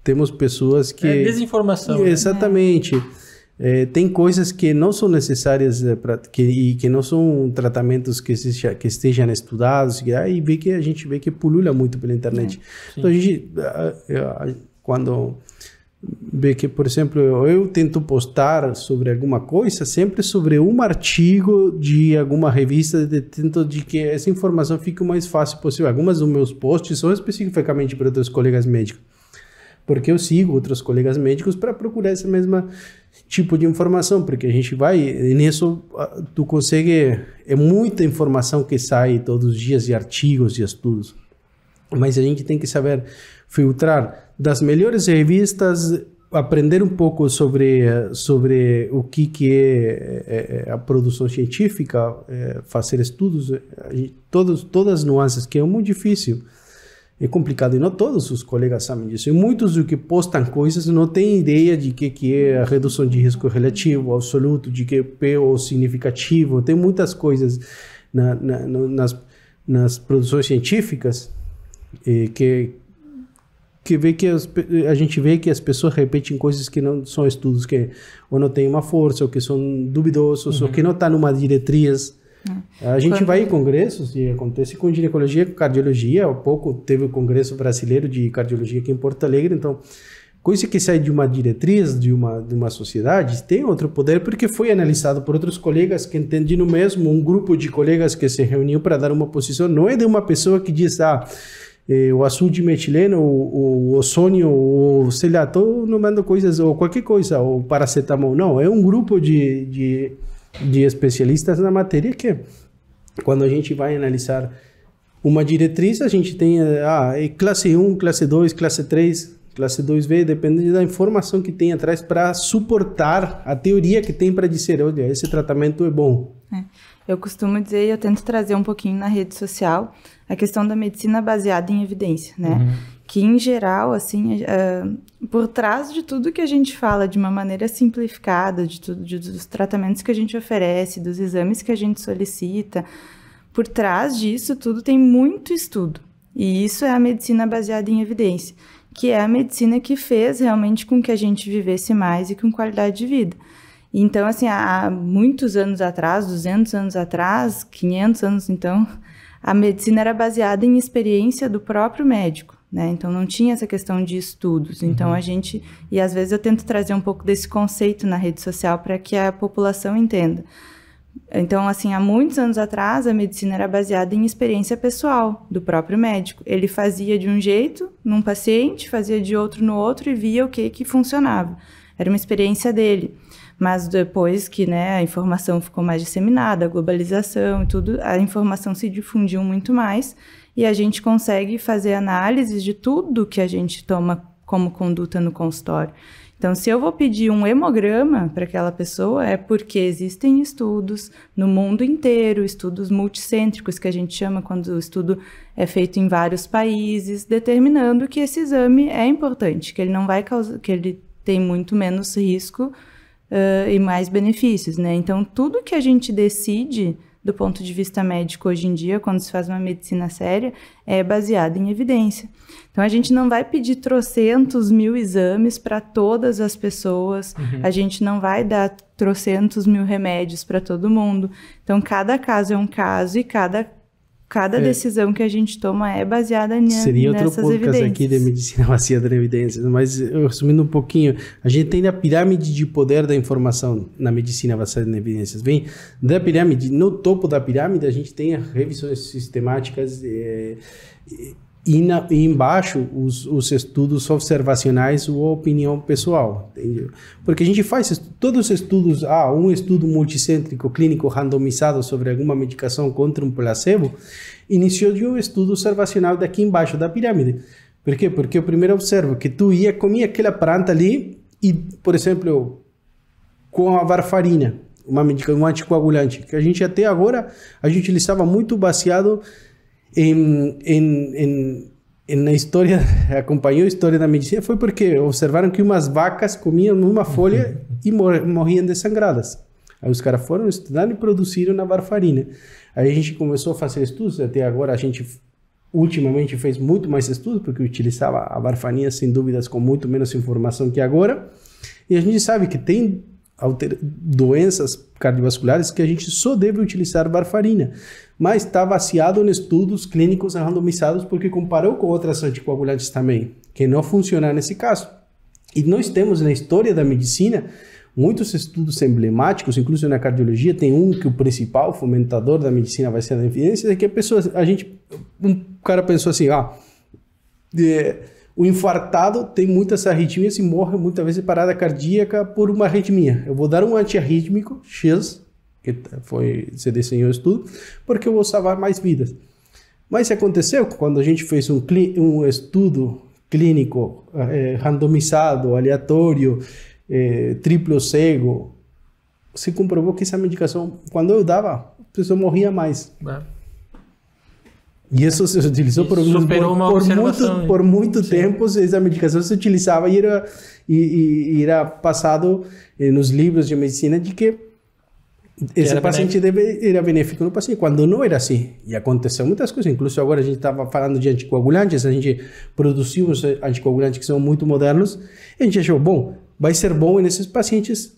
temos pessoas que... desinformação. Exatamente. Né? Tem coisas que não são necessárias e que não são tratamentos que estejam estudados. E vê que a gente vê que pulula muito pela internet. Então, a gente, quando vê que, por exemplo, eu tento postar sobre alguma coisa, sempre sobre um artigo de alguma revista, tento de que essa informação fique o mais fácil possível. Algumas dos meus posts são especificamente para outros colegas médicos, porque eu sigo outros colegas médicos para procurar esse mesmo tipo de informação, porque a gente vai, e nisso tu consegue, é muita informação que sai todos os dias, de artigos, de estudos, mas a gente tem que saber filtrar das melhores revistas, aprender um pouco sobre o que é a produção científica, fazer estudos, todas as nuances, que é muito difícil, é complicado, e não todos os colegas sabem disso, e muitos do que postam coisas não têm ideia de que é a redução de risco relativo, absoluto, de que é P ou significativo, tem muitas coisas nas produções científicas que vê que a gente vê que as pessoas repetem coisas que não são estudos, que ou não tem uma força, ou que são duvidosos, ou que não está numa diretriz. A gente vai em congressos, e acontece com ginecologia, com cardiologia. Há pouco teve o Congresso Brasileiro de Cardiologia aqui em Porto Alegre. Então, coisa que sai de uma diretriz, de uma sociedade, tem outro poder, porque foi analisado por outros colegas que entendem no mesmo, um grupo de colegas que se reuniu para dar uma posição. Não é de uma pessoa que diz, o azul de metileno, o ozônio, ou sei lá, estou nomeando coisas, ou qualquer coisa, ou paracetamol. Não, é um grupo de especialistas na matéria que, quando a gente vai analisar uma diretriz, a gente tem classe 1, classe 2, classe 3, classe 2B, dependendo da informação que tem atrás para suportar a teoria que tem para dizer, olha, esse tratamento é bom. Eu costumo dizer, e eu tento trazer um pouquinho na rede social, a questão da medicina baseada em evidência, né? Que, em geral, assim, por trás de tudo que a gente fala de uma maneira simplificada, dos tratamentos que a gente oferece, dos exames que a gente solicita, por trás disso tudo tem muito estudo. E isso é a medicina baseada em evidência, que é a medicina que fez realmente com que a gente vivesse mais e com qualidade de vida. Então, assim, há muitos anos atrás, 200 anos atrás, 500 anos, então, a medicina era baseada em experiência do próprio médico, né? Então, não tinha essa questão de estudos. Então, a gente... E, às vezes, eu tento trazer um pouco desse conceito na rede social para que a população entenda. Então, assim, há muitos anos atrás, a medicina era baseada em experiência pessoal do próprio médico. Ele fazia de um jeito num paciente, fazia de outro no outro e via o que que funcionava. Era uma experiência dele. Mas depois que, né, a informação ficou mais disseminada, a globalização e tudo, a informação se difundiu muito mais e a gente consegue fazer análises de tudo que a gente toma como conduta no consultório. Então, se eu vou pedir um hemograma para aquela pessoa, é porque existem estudos no mundo inteiro, estudos multicêntricos, que a gente chama quando o estudo é feito em vários países, determinando que esse exame é importante, que ele não vai causar, que ele tem muito menos risco e mais benefícios, né? Então, tudo que a gente decide do ponto de vista médico hoje em dia, quando se faz uma medicina séria, é baseada em evidência. Então, a gente não vai pedir trocentos mil exames para todas as pessoas, a gente não vai dar trocentos mil remédios para todo mundo. Então, cada caso é um caso e cada decisão que a gente toma é baseada nessas evidências. Seria outro podcast aqui de medicina baseada em evidências, mas resumindo um pouquinho, a gente tem a pirâmide de poder da informação na medicina baseada em evidências. Vem da pirâmide, no topo da pirâmide a gente tem as revisões sistemáticas e embaixo os estudos observacionais ou opinião pessoal, entendeu? Porque a gente faz todos os estudos, um estudo multicêntrico clínico randomizado sobre alguma medicação contra um placebo, iniciou de um estudo observacional daqui embaixo da pirâmide. Por quê? Porque eu primeiro observo que tu ia comer aquela planta ali e, por exemplo, com a varfarina, um anticoagulante, que a gente até agora, a gente utilizava muito baseado na história, acompanhou a história da medicina, foi porque observaram que umas vacas comiam uma folha e morriam desangradas. Aí os caras foram estudar e produziram a varfarina. Aí a gente começou a fazer estudos, até agora a gente ultimamente fez muito mais estudos, porque utilizava a varfarina, sem dúvidas, com muito menos informação que agora. E a gente sabe que tem doenças cardiovasculares que a gente só deve utilizar varfarina, mas está baseado em estudos clínicos randomizados, porque comparou com outras anticoagulantes também, que não funcionam nesse caso. E nós temos na história da medicina muitos estudos emblemáticos, inclusive na cardiologia, tem um que o principal fomentador da medicina vai ser a evidência, é que um cara pensou assim, o infartado tem muitas arritmias e morre muitas vezes parada cardíaca por uma arritmia. Eu vou dar um antiarrítmico, X, que se desenhou o estudo, porque eu vou salvar mais vidas. Mas aconteceu quando a gente fez um estudo clínico randomizado, aleatório, triplo cego, se comprovou que essa medicação, quando eu dava, a pessoa morria mais. E isso se utilizou por muito tempo, essa medicação se utilizava e era passado nos livros de medicina de que esse paciente era benéfico no paciente, quando não era assim. E aconteceu muitas coisas, inclusive agora a gente estava falando de anticoagulantes, a gente produziu os anticoagulantes que são muito modernos, e a gente achou, vai ser bom nesses pacientes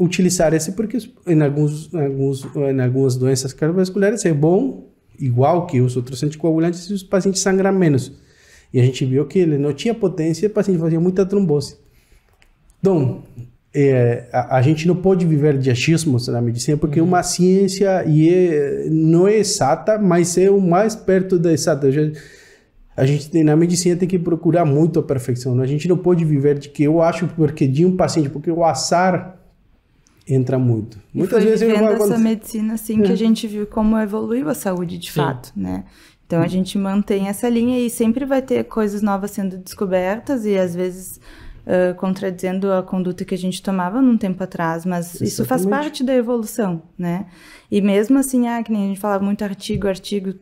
utilizar esse, porque em algumas doenças cardiovasculares é bom, igual que os outros anticoagulantes, os pacientes sangram menos. E a gente viu que ele não tinha potência e o paciente fazia muita trombose. Então, a gente não pode viver de achismos na medicina, porque é uma ciência não é exata, mas é o mais perto da exata. A gente, na medicina, tem que procurar muito a perfeição. Né? A gente não pode viver de que eu acho porque de um paciente, porque o azar entra muito. Muitas vezes eu vou essa medicina assim que a gente viu como evoluiu a saúde de fato, né? Então a gente mantém essa linha e sempre vai ter coisas novas sendo descobertas e às vezes contradizendo a conduta que a gente tomava num tempo atrás, mas isso faz parte da evolução, né? E mesmo assim, que nem a gente falava muito artigo,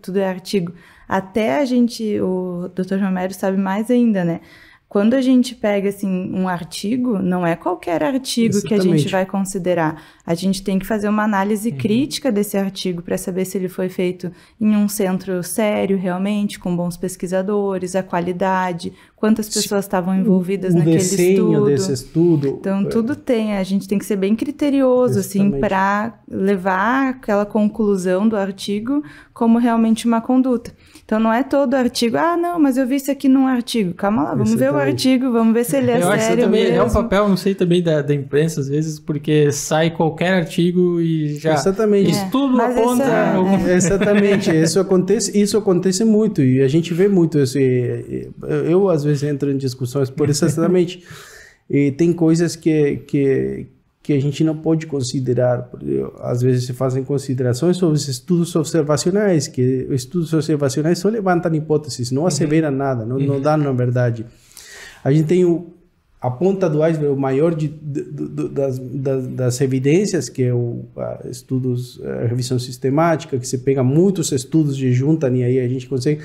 tudo é artigo. Até a gente, o Dr. Romero sabe mais ainda, né? Quando a gente pega, assim, um artigo, não é qualquer artigo que a gente vai considerar. A gente tem que fazer uma análise crítica desse artigo para saber se ele foi feito em um centro sério, realmente, com bons pesquisadores, a qualidade, quantas pessoas estavam envolvidas naquele estudo. O desenho desse estudo. Então, tudo a gente tem que ser bem criterioso, assim, para levar aquela conclusão do artigo como realmente uma conduta. Então não é todo artigo, ah, não, mas eu vi isso aqui num artigo. Calma lá, vamos ver o artigo, vamos ver se ele é sério também mesmo. É um papel, não sei, também da imprensa, às vezes, porque sai qualquer artigo e já... Exatamente. Estudo aponta... Exatamente, isso acontece muito e a gente vê muito isso. Eu, às vezes, entro em discussões por isso, exatamente. E tem coisas que a gente não pode considerar, porque às vezes se fazem considerações sobre estudos observacionais, que estudos observacionais só levantam hipóteses, não asseveram nada, não dão na verdade. A gente tem a ponta do iceberg, o maior das evidências, que é a revisão sistemática, que você pega muitos estudos e juntam e aí a gente consegue...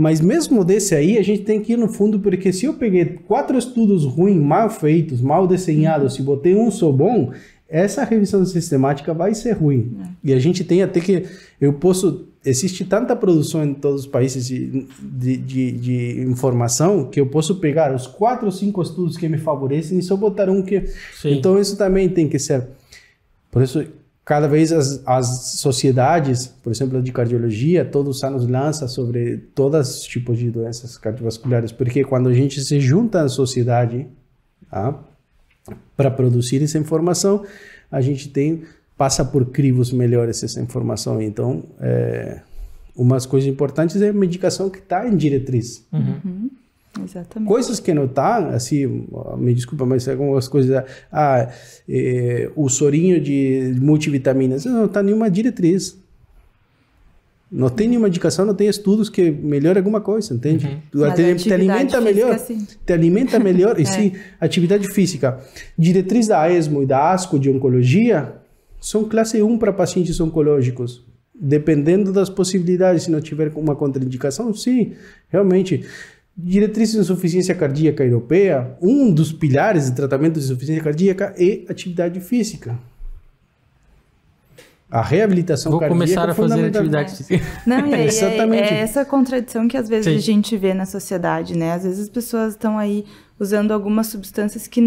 Mas mesmo desse aí, a gente tem que ir no fundo, porque se eu peguei 4 estudos ruins, mal feitos, mal desenhados, e botei um só bom, essa revisão sistemática vai ser ruim. E a gente tem até que... Existe tanta produção em todos os países de informação que eu posso pegar os 4 ou 5 estudos que me favorecem e só botar um que... Sim. Então isso também tem que ser... Por isso... Cada vez as sociedades, por exemplo, de cardiologia, todos os anos lançam sobre todos os tipos de doenças cardiovasculares, porque quando a gente se junta à sociedade, tá, para produzir essa informação, a gente passa por crivos melhores essa informação. Então, umas coisas importantes é a medicação que está em diretriz. Uhum. Exatamente. Coisas que não estão, assim, me desculpa, mas algumas coisas, o sorinho de multivitaminas, não está nenhuma diretriz. Não tem nenhuma indicação, não tem estudos que melhorem alguma coisa, entende? Uhum. Te alimenta melhor, sim. Te alimenta melhor, e sim, atividade física. Diretriz da ESMO e da ASCO de oncologia são classe 1 para pacientes oncológicos. Dependendo das possibilidades, se não tiver uma contraindicação, sim, realmente... Diretriz de insuficiência cardíaca europeia, um dos pilares de tratamento de insuficiência cardíaca é atividade física. A reabilitação cardíaca é fundamental. Vou começar a fazer atividade física. Não, exatamente. É essa contradição que às vezes a gente vê na sociedade, né? Às vezes as pessoas estão aí usando algumas substâncias que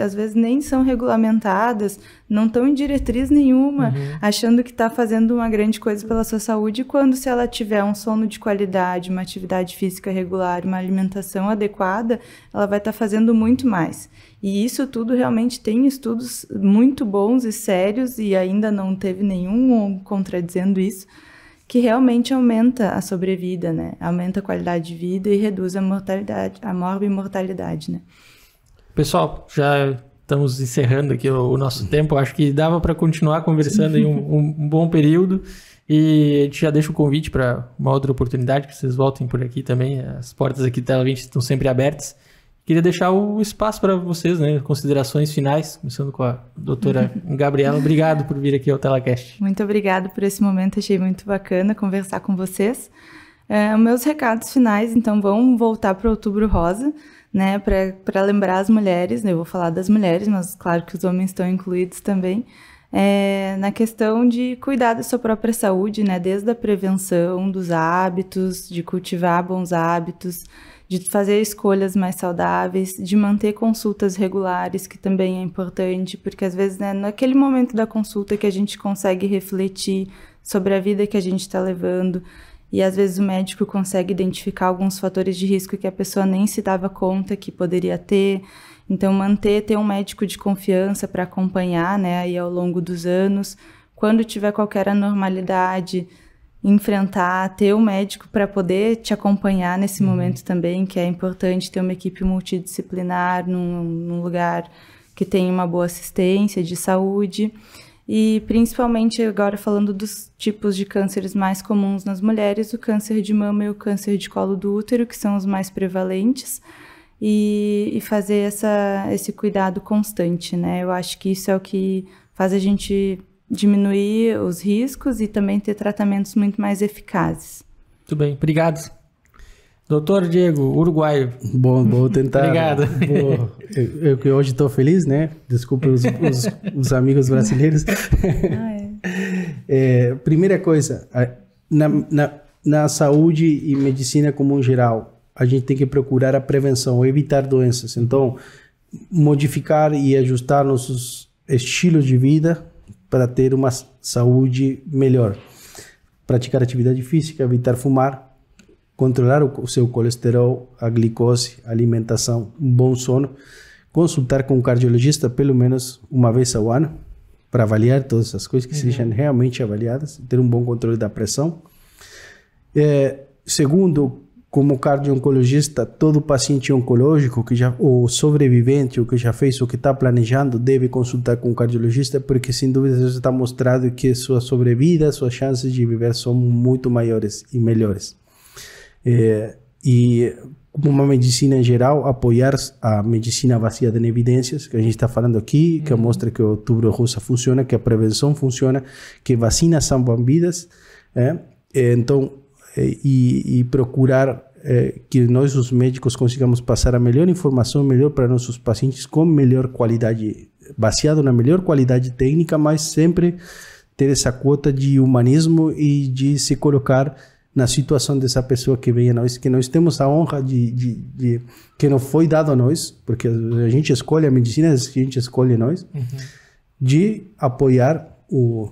às vezes nem são regulamentadas, não estão em diretriz nenhuma, achando que está fazendo uma grande coisa pela sua saúde, quando se ela tiver um sono de qualidade, uma atividade física regular, uma alimentação adequada, ela vai estar fazendo muito mais. E isso tudo realmente tem estudos muito bons e sérios, e ainda não teve nenhum contradizendo isso, que realmente aumenta a sobrevida, né? Aumenta a qualidade de vida e reduz a mortalidade, a morbimortalidade, né? Pessoal, já... Estamos encerrando aqui o nosso tempo. Acho que dava para continuar conversando em um bom período. E a gente já deixa o convite para uma outra oportunidade, que vocês voltem por aqui também. As portas aqui da Tela20 estão sempre abertas. Queria deixar o espaço para vocês, né? Considerações finais, começando com a doutora Gabriela. Obrigado por vir aqui ao Telecast. Muito obrigado por esse momento. Achei muito bacana conversar com vocês. Meus recados finais, então, vão voltar para o Outubro Rosa, né, para lembrar as mulheres, né, eu vou falar das mulheres, mas claro que os homens estão incluídos também, na questão de cuidar da sua própria saúde, né, desde a prevenção dos hábitos, de cultivar bons hábitos, de fazer escolhas mais saudáveis, de manter consultas regulares, que também é importante, porque às vezes, né, naquele momento da consulta que a gente consegue refletir sobre a vida que a gente está levando, e às vezes o médico consegue identificar alguns fatores de risco que a pessoa nem se dava conta que poderia ter. Então, ter um médico de confiança para acompanhar, né, aí ao longo dos anos. Quando tiver qualquer anormalidade, enfrentar, ter um médico para poder te acompanhar nesse momento também, que é importante ter uma equipe multidisciplinar num lugar que tenha uma boa assistência de saúde. E principalmente agora falando dos tipos de cânceres mais comuns nas mulheres, o câncer de mama e o câncer de colo do útero, que são os mais prevalentes, e fazer esse cuidado constante, né? Eu acho que isso é o que faz a gente diminuir os riscos e também ter tratamentos muito mais eficazes. Muito bem, obrigado. Doutor Diego, uruguaio. Bom, vou tentar. Obrigado. Eu que hoje estou feliz, né? Desculpa os amigos brasileiros. Primeira coisa, na saúde e medicina como em geral, a gente tem que procurar a prevenção, evitar doenças. Então, modificar e ajustar nossos estilos de vida para ter uma saúde melhor. praticar atividade física, evitar fumar, controlar o seu colesterol, a glicose, alimentação, um bom sono, consultar com um cardiologista pelo menos uma vez ao ano para avaliar todas essas coisas que sejam realmente avaliadas, ter um bom controle da pressão. Segundo, como cardio-oncologista, todo paciente oncológico que já, ou sobrevivente, ou que já fez, ou que está planejando, deve consultar com o cardiologista, porque sem dúvida isso está mostrado que sua sobrevida, suas chances de viver são muito maiores e melhores. E como uma medicina em geral, apoiar a medicina baseada em evidências, que a gente está falando aqui, que mostra que o Outubro Rosa funciona, que a prevenção funciona, que vacinas salvam vidas, então... E procurar que nós, os médicos, consigamos passar a melhor informação, melhor para nossos pacientes, com melhor qualidade, baseado na melhor qualidade técnica, mas sempre ter essa quota de humanismo e de se colocar na situação dessa pessoa que vem a nós, que nós temos a honra de que não foi dado a nós, porque a gente escolhe a medicina, a gente escolhe nós, de apoiar o...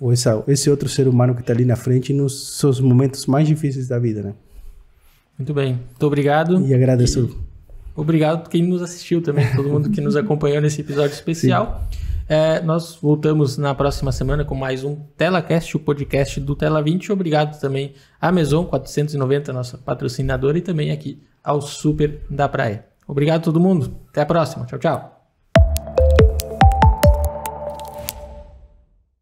ou esse outro ser humano que está ali na frente nos seus momentos mais difíceis da vida, né? Muito bem, muito obrigado. E agradeço. E obrigado quem nos assistiu também, todo mundo que nos acompanhou nesse episódio especial. Nós voltamos na próxima semana com mais um Telecast, o podcast do Tela20. Obrigado também à Maison 490, nossa patrocinadora, e também aqui ao Super da Praia. Obrigado a todo mundo. Até a próxima. Tchau, tchau.